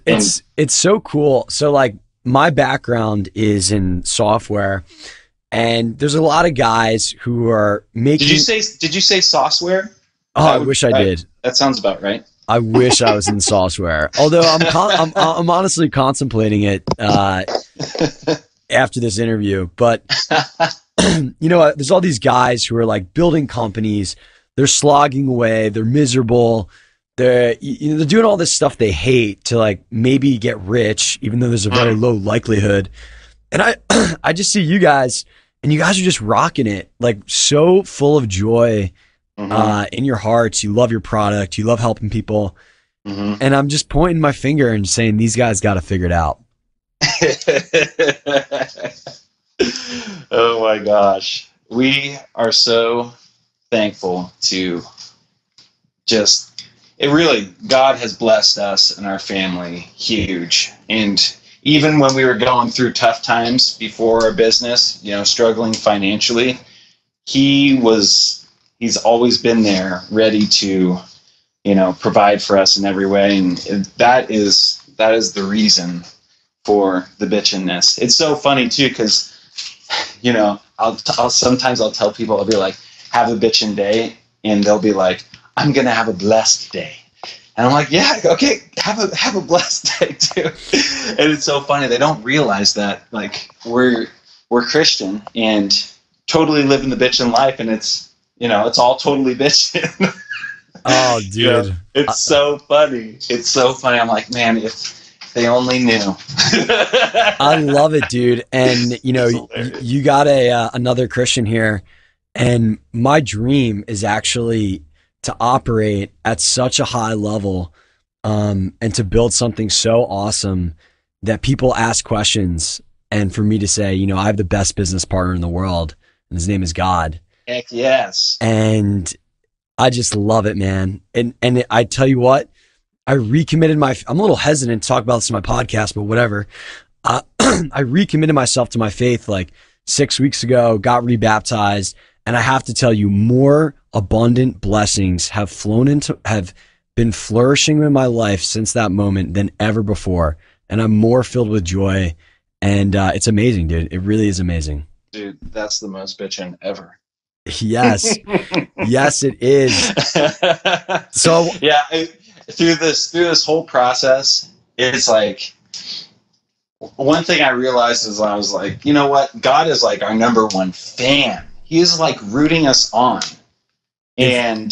so cool. So like, my background is in software. And there's a lot of guys who are making. Did you say sauceware? Oh, I wish I did. That sounds about right. I wish I was in sauceware. Although I'm honestly contemplating it after this interview. But you know, there's all these guys who are like building companies. They're slogging away. They're miserable. They're doing all this stuff they hate to like maybe get rich, even though there's a very low likelihood. And I just see you guys. And you guys are just rocking it, like so full of joy in your hearts. You love your product. You love helping people. Mm-hmm. And I'm just pointing my finger and saying, these guys got to figure it out. Oh my gosh. We are so thankful to God has blessed us and our family huge. And even when we were going through tough times before our business, you know, struggling financially, he's always been there, ready to, you know, provide for us in every way. And that is the reason for the bitchin'ness. It's so funny too, because, you know, I'll sometimes tell people, I'll be like, have a bitchin' day, and they'll be like, I'm gonna have a blessed day. And I'm like, yeah, okay, have a blessed day too. And it's so funny, they don't realize that like we're Christian and totally living the bitchin' life, and it's, you know, it's all totally bitchin'. Oh, dude, you know, it's so funny. It's so funny. I'm like, man, if they only knew. I love it, dude. And you know, you got another Christian here, and my dream is actually to operate at such a high level and to build something so awesome that people ask questions, and for me to say, you know, I have the best business partner in the world, and his name is God. Heck yes. And I just love it, man. And I tell you what, I recommitted I'm a little hesitant to talk about this in my podcast, but whatever. I recommitted myself to my faith like 6 weeks ago, got rebaptized, and I have to tell you, more abundant blessings have been flourishing in my life since that moment than ever before. And I'm more filled with joy, and it's amazing, dude. It really is amazing. Dude, that's the most bitchin' ever. Yes. Yes, it is. So yeah, through this whole process, it's like, one thing I realized is I was like, you know what? God is like our number one fan. He is like rooting us on. And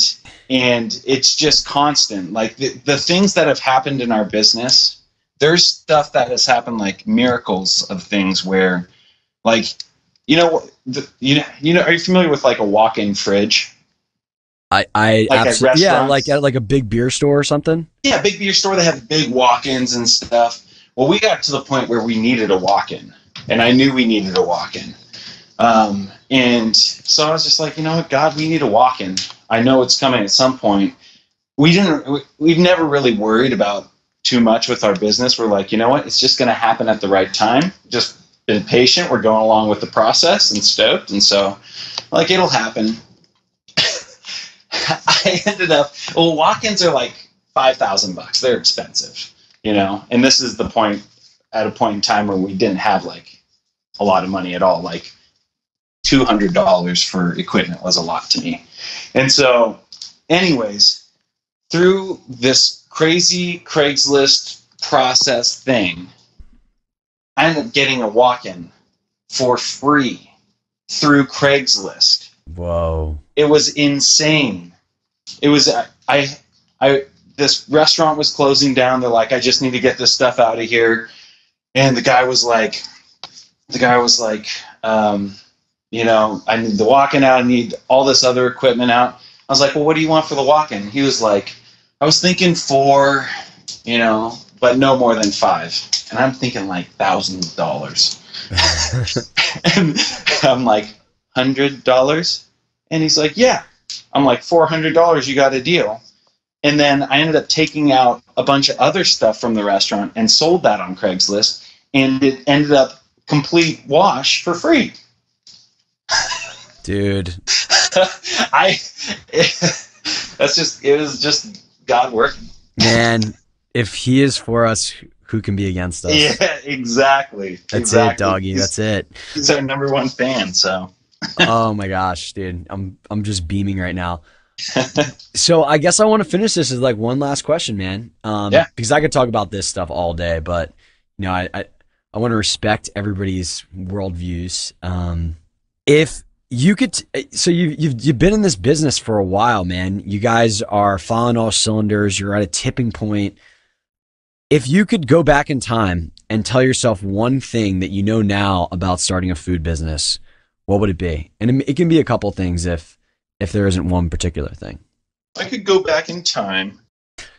it's just constant. Like the things that have happened in our business, there's stuff that has happened, like miracles of things where, like, are you familiar with like a walk-in fridge? Like a big beer store or something. Yeah, big beer store. They have big walk-ins and stuff. Well, we got to the point where we needed a walk-in, and I knew we needed a walk-in. And so I was just like, you know what, God, we need a walk-in. I know it's coming at some point. We've never really worried about too much with our business. We're like, you know what, it's just going to happen at the right time. Just been patient. We're going along with the process and stoked. And so like, it'll happen. I ended up, well, walk-ins are like $5,000. They're expensive, you know? And this is the point at a point in time where we didn't have like a lot of money at all. Like, $200 for equipment was a lot to me. And so anyways, through this crazy Craigslist process thing, I ended up getting a walk-in for free through Craigslist. Whoa. It was insane. It was, this restaurant was closing down. They're like, I just need to get this stuff out of here. And the guy was like, you know, I need the walk-in out. I need all this other equipment out. I was like, well, what do you want for the walk-in? He was like, I was thinking 4, you know, but no more than 5. And I'm thinking like $1,000. And I'm like, $100? And he's like, yeah. I'm like, $400, you got a deal. And then I ended up taking out a bunch of other stuff from the restaurant and sold that on Craigslist. And it ended up complete wash for free. Dude, it was just God working. Man, if he is for us, who can be against us? Yeah, exactly. That's it, doggy. That's it. He's our #1 fan. So, oh my gosh, dude, I'm just beaming right now. So I guess I want to finish this as like one last question, man. Yeah. Because I could talk about this stuff all day, but you know, I want to respect everybody's worldviews. If you could, so you've been in this business for a while, man. You guys are firing all cylinders. You're at a tipping point. If you could go back in time and tell yourself one thing that you know now about starting a food business, what would it be? And it can be a couple things if there isn't one particular thing. I could go back in time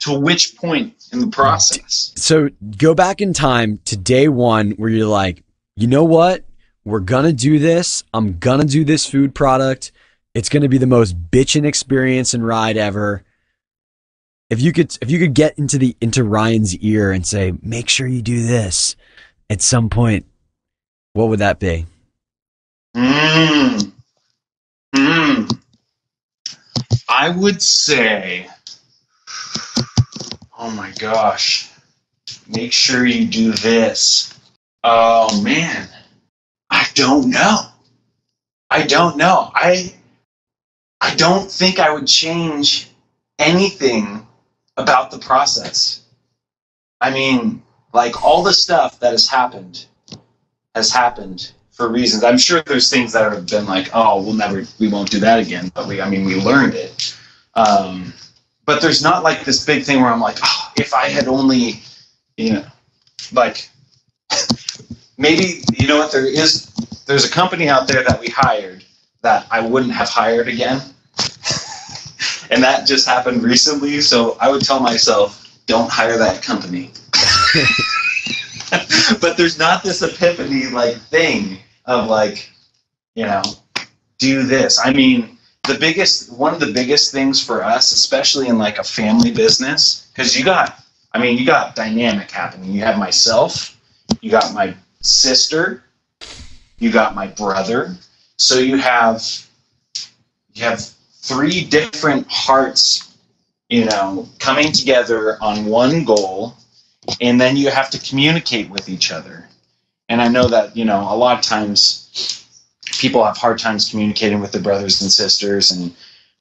to which point in the process? So go back in time to day one where you're like, you know what? We're going to do this. I'm going to do this food product. It's going to be the most bitchin' experience and ride ever. If you could get into Ryan's ear and say, make sure you do this at some point, what would that be? I would say, oh my gosh, make sure you do this. Oh man. I don't know. I don't think I would change anything about the process. I mean, like all the stuff that has happened for reasons. I'm sure there's things that have been like, oh, we won't do that again. But we learned it. But there's not like this big thing where I'm like, oh, if I had only, you know, like maybe, you know what, there's a company out there that we hired that I wouldn't have hired again. And that just happened recently. So I would tell myself, don't hire that company. But there's not this epiphany like thing of like, you know, do this. I mean, one of the biggest things for us, especially in like a family business, because you got dynamic happening. You have myself, you got my sister, you got my brother, so you have 3 different hearts, you know, coming together on one goal, and then you have to communicate with each other. And I know that, you know, a lot of times people have hard times communicating with their brothers and sisters and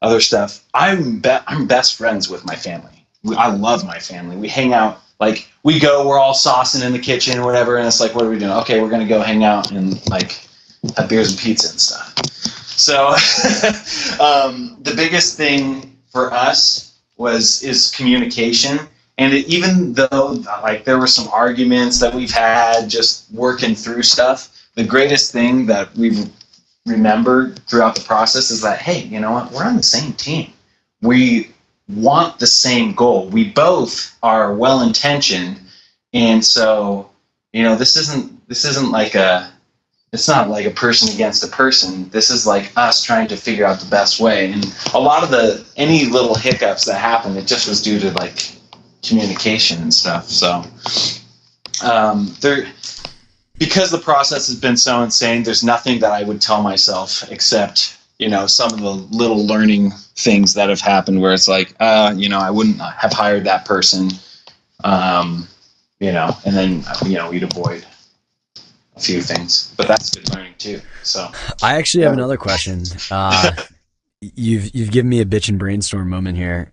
other stuff. I'm best friends with my family. I love my family. We hang out. Like, we're all saucing in the kitchen or whatever, and it's like, what are we doing? Okay, we're going to go hang out and, like, have beers and pizza and stuff. So the biggest thing for us is communication. And even though like there were some arguments that we've had just working through stuff, the greatest thing that we've remembered throughout the process is that, hey, you know what, we're on the same team. We want the same goal. We both are well-intentioned. And so, you know, this isn't like a, it's not like a person against a person. This is like us trying to figure out the best way. And a lot of the, any little hiccups that happened, it just was due to like communication and stuff. So because the process has been so insane, there's nothing that I would tell myself except, you know, some of the little learning things that have happened where it's like, you know, I wouldn't have hired that person, you know, and then, you know, we'd avoid a few things, but that's good learning too. So I actually have another question. You've given me a bitch and brainstorm moment here.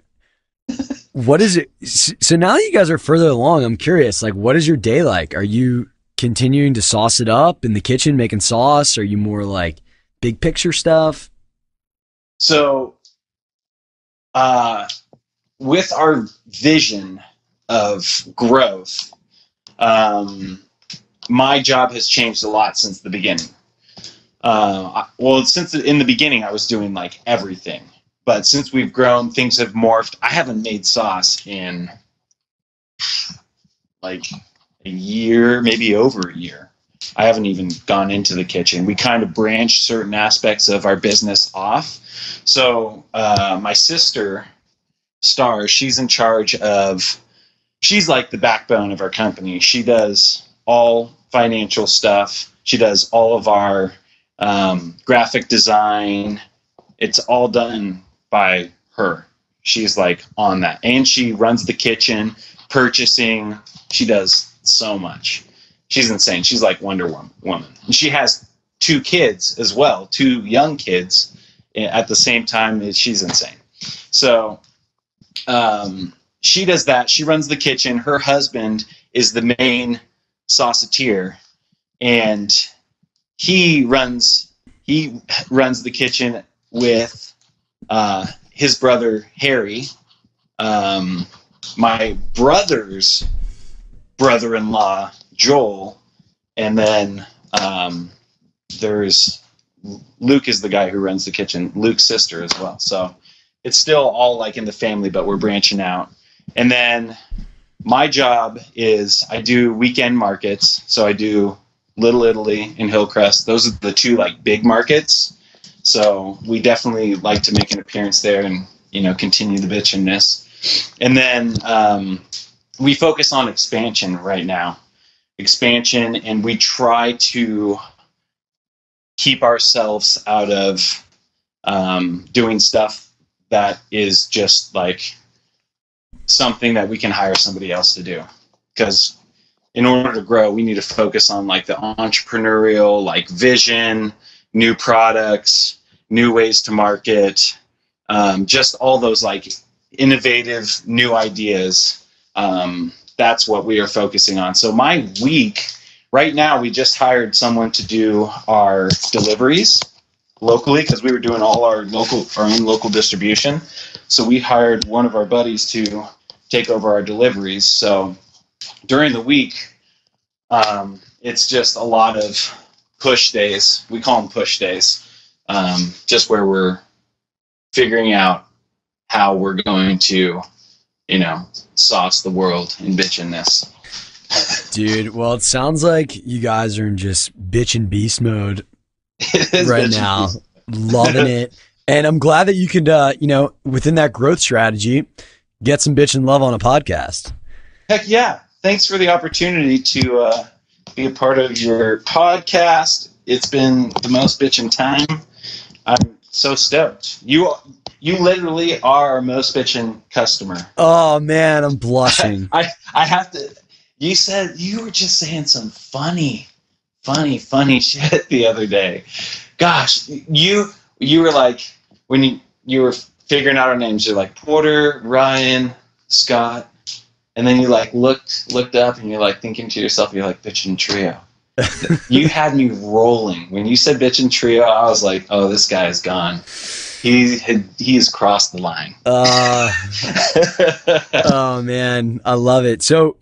What is it? So now that you guys are further along, I'm curious, like, what is your day like? Are you continuing to sauce it up in the kitchen, making sauce? Are you more like big picture stuff? So, with our vision of growth, my job has changed a lot since the beginning. Well, since in the beginning, I was doing like everything, but since we've grown, things have morphed. I haven't made sauce in like a year, maybe over a year. I haven't even gone into the kitchen. We kind of branched certain aspects of our business off. So my sister, Star, she's in charge of, she's like the backbone of our company. She does all financial stuff. She does all of our graphic design. It's all done by her. She's like on that. And she runs the kitchen, purchasing. She does so much. She's insane. She's like Wonder Woman. And she has two kids as well, two young kids at the same time. She's insane. So she does that. She runs the kitchen. Her husband is the main sauceteer, and he runs the kitchen with his brother Harry, my brother's brother-in-law Joel, and then there's Luke is the guy who runs the kitchen, Luke's sister as well. So it's still all like in the family, but we're branching out. And then my job is I do weekend markets. So I do Little Italy and Hillcrest. Those are the two like big markets. So we definitely like to make an appearance there and, you know, continue the bitchin'ness. And then we focus on expansion right now. Expansion, and we try to keep ourselves out of doing stuff that is just like something that we can hire somebody else to do, because in order to grow, we need to focus on like the entrepreneurial, like vision, new products, new ways to market, just all those like innovative new ideas. That's what we are focusing on. So my week right now, we just hired someone to do our deliveries locally, because we were doing all our own local distribution. So we hired one of our buddies to take over our deliveries. So during the week, it's just a lot of push days. We call them push days, just where we're figuring out how we're going to, you know, sauce the world in bitchin'ness. Dude, well, it sounds like you guys are in just bitchin' beast mode right now. Loving it. And I'm glad that you could, you know, within that growth strategy, get some bitchin' love on a podcast. Heck yeah. Thanks for the opportunity to be a part of your podcast. It's been the most bitchin' time. I'm so stoked. You literally are our most bitchin' customer. Oh man, I'm blushing. I have to, you said, you were just saying some funny shit the other day. Gosh, you were like, when you were figuring out our names, you're like Porter, Ryan, Scott. And then you like looked up and you're like thinking to yourself, you're like bitchin' trio. You had me rolling. When you said Bitchin' Trio, I was like, oh, this guy is gone. He has crossed the line. Oh, man. I love it. So,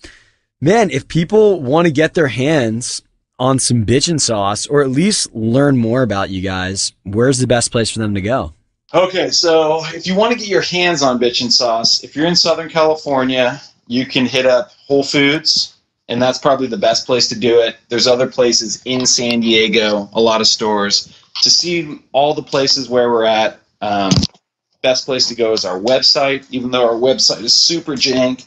man, if people want to get their hands on some Bitchin' Sauce or at least learn more about you guys, where's the best place for them to go? Okay, so if you want to get your hands on Bitchin' Sauce, if you're in Southern California, you can hit up Whole Foods, and that's probably the best place to do it. There's other places in San Diego, a lot of stores. To see all the places where we're at, best place to go is our website, even though our website is super jank,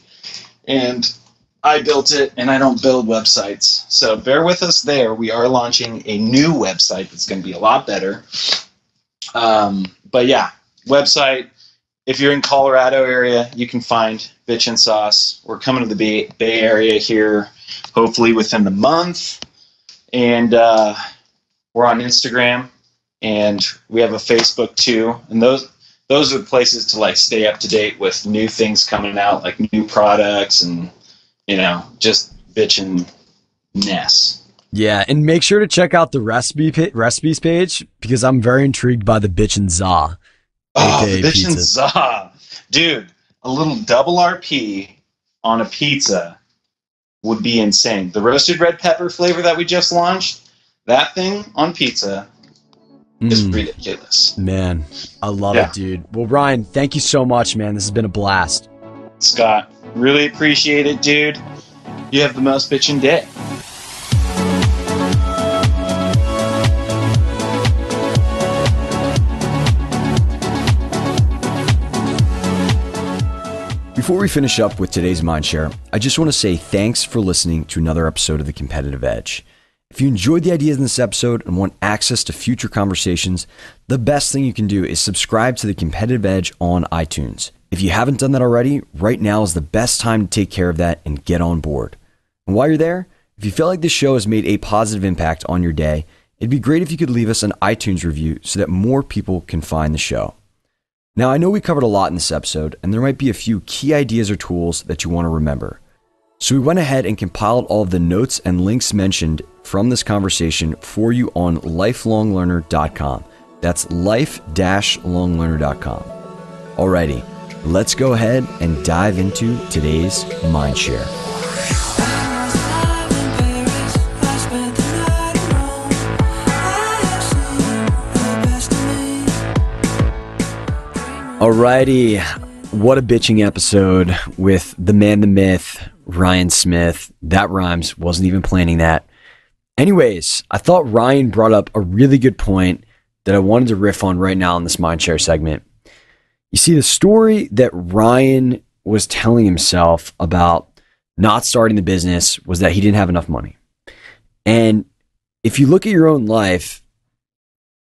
and I built it, and I don't build websites. So bear with us there. We are launching a new website that's going to be a lot better. But yeah, website. If you're in Colorado area, you can find Bitchin' Sauce. We're coming to the Bay Area here, hopefully within the month. And we're on Instagram, and we have a Facebook too. And those are the places to like stay up to date with new things coming out, like new products and, you know, just bitchin'-ness. Yeah, and make sure to check out the recipes page, because I'm very intrigued by the Bitchin' Za. Oh, the Bitchin' Za. Dude, a little double RP on a pizza would be insane. The roasted red pepper flavor that we just launched, that thing on pizza is ridiculous. Man, I love it, dude. Well, Ryan, thank you so much, man. This has been a blast. Scott, really appreciate it, dude. You have the most bitchin' day. Before we finish up with today's Mindshare, I just want to say thanks for listening to another episode of The Competitive Edge. If you enjoyed the ideas in this episode and want access to future conversations, the best thing you can do is subscribe to The Competitive Edge on iTunes. If you haven't done that already, right now is the best time to take care of that and get on board. And while you're there, if you feel like this show has made a positive impact on your day, it'd be great if you could leave us an iTunes review so that more people can find the show. Now, I know we covered a lot in this episode, and there might be a few key ideas or tools that you want to remember. So we went ahead and compiled all of the notes and links mentioned from this conversation for you on lifelonglearner.com. That's life-longlearner.com. Alrighty. Let's go ahead and dive into today's Mindshare. Alrighty, what a bitching episode with the man, the myth, Ryan Smith. That rhymes, wasn't even planning that. Anyways, I thought Ryan brought up a really good point that I wanted to riff on right now in this Mindshare segment. You see, the story that Ryan was telling himself about not starting the business was that he didn't have enough money. And if you look at your own life,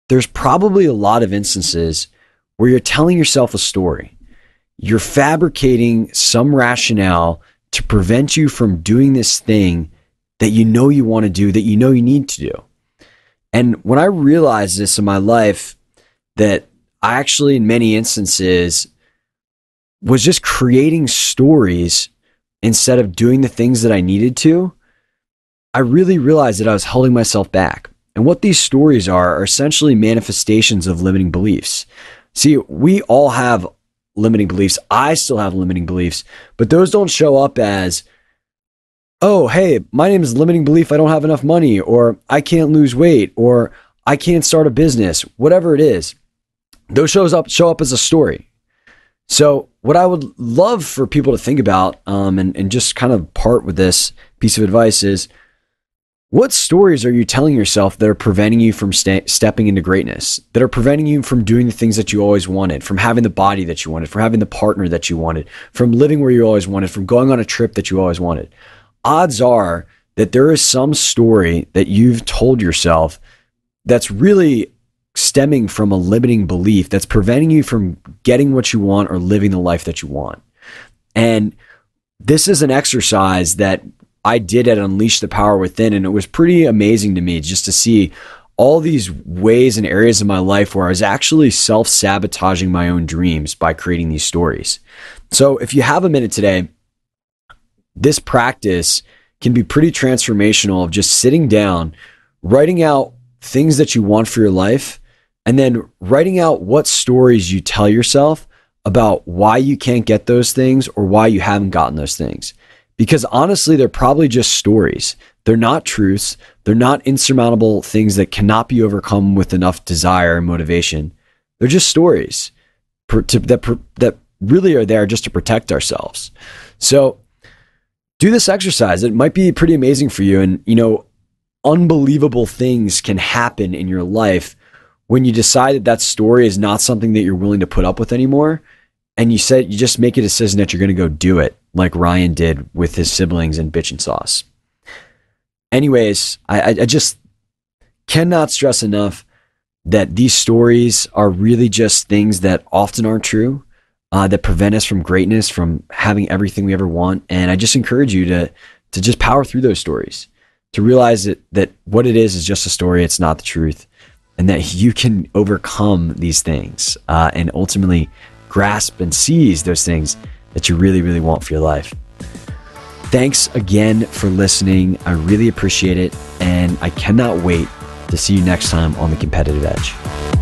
there's probably a lot of instances where you're telling yourself a story. You're fabricating some rationale to prevent you from doing this thing that you know you want to do, that you know you need to do. And when I realized this in my life, that I actually, in many instances, was just creating stories instead of doing the things that I needed to, I really realized that I was holding myself back. And what these stories are essentially manifestations of limiting beliefs. See, we all have limiting beliefs. I still have limiting beliefs, but those don't show up as, oh, hey, my name is limiting belief, I don't have enough money, or I can't lose weight, or I can't start a business, whatever it is. Those show up as a story. So what I would love for people to think about and just kind of part with this piece of advice is, what stories are you telling yourself that are preventing you from stepping into greatness, that are preventing you from doing the things that you always wanted, from having the body that you wanted, from having the partner that you wanted, from living where you always wanted, from going on a trip that you always wanted? Odds are that there is some story that you've told yourself that's really stemming from a limiting belief that's preventing you from getting what you want or living the life that you want. And this is an exercise that I did at Unleash the Power Within, and it was pretty amazing to me just to see all these ways and areas of my life where I was actually self-sabotaging my own dreams by creating these stories. So if you have a minute today, this practice can be pretty transformational, of just sitting down, writing out things that you want for your life, and then writing out what stories you tell yourself about why you can't get those things or why you haven't gotten those things. Because honestly, they're probably just stories. They're not truths. They're not insurmountable things that cannot be overcome with enough desire and motivation. They're just stories that really are there just to protect ourselves. So do this exercise. It might be pretty amazing for you. And, you know, unbelievable things can happen in your life when you decide that that story is not something that you're willing to put up with anymore. And you said, you just make a decision that you're going to go do it, like Ryan did with his siblings in Bitchin' Sauce. Anyways, I just cannot stress enough that these stories are really just things that often aren't true, that prevent us from greatness, from having everything we ever want. And I just encourage you to just power through those stories, to realize that what it is just a story. It's not the truth, and that you can overcome these things and ultimately grasp and seize those things that you really, really want for your life. Thanks again for listening. I really appreciate it. And I cannot wait to see you next time on The Competitive Edge.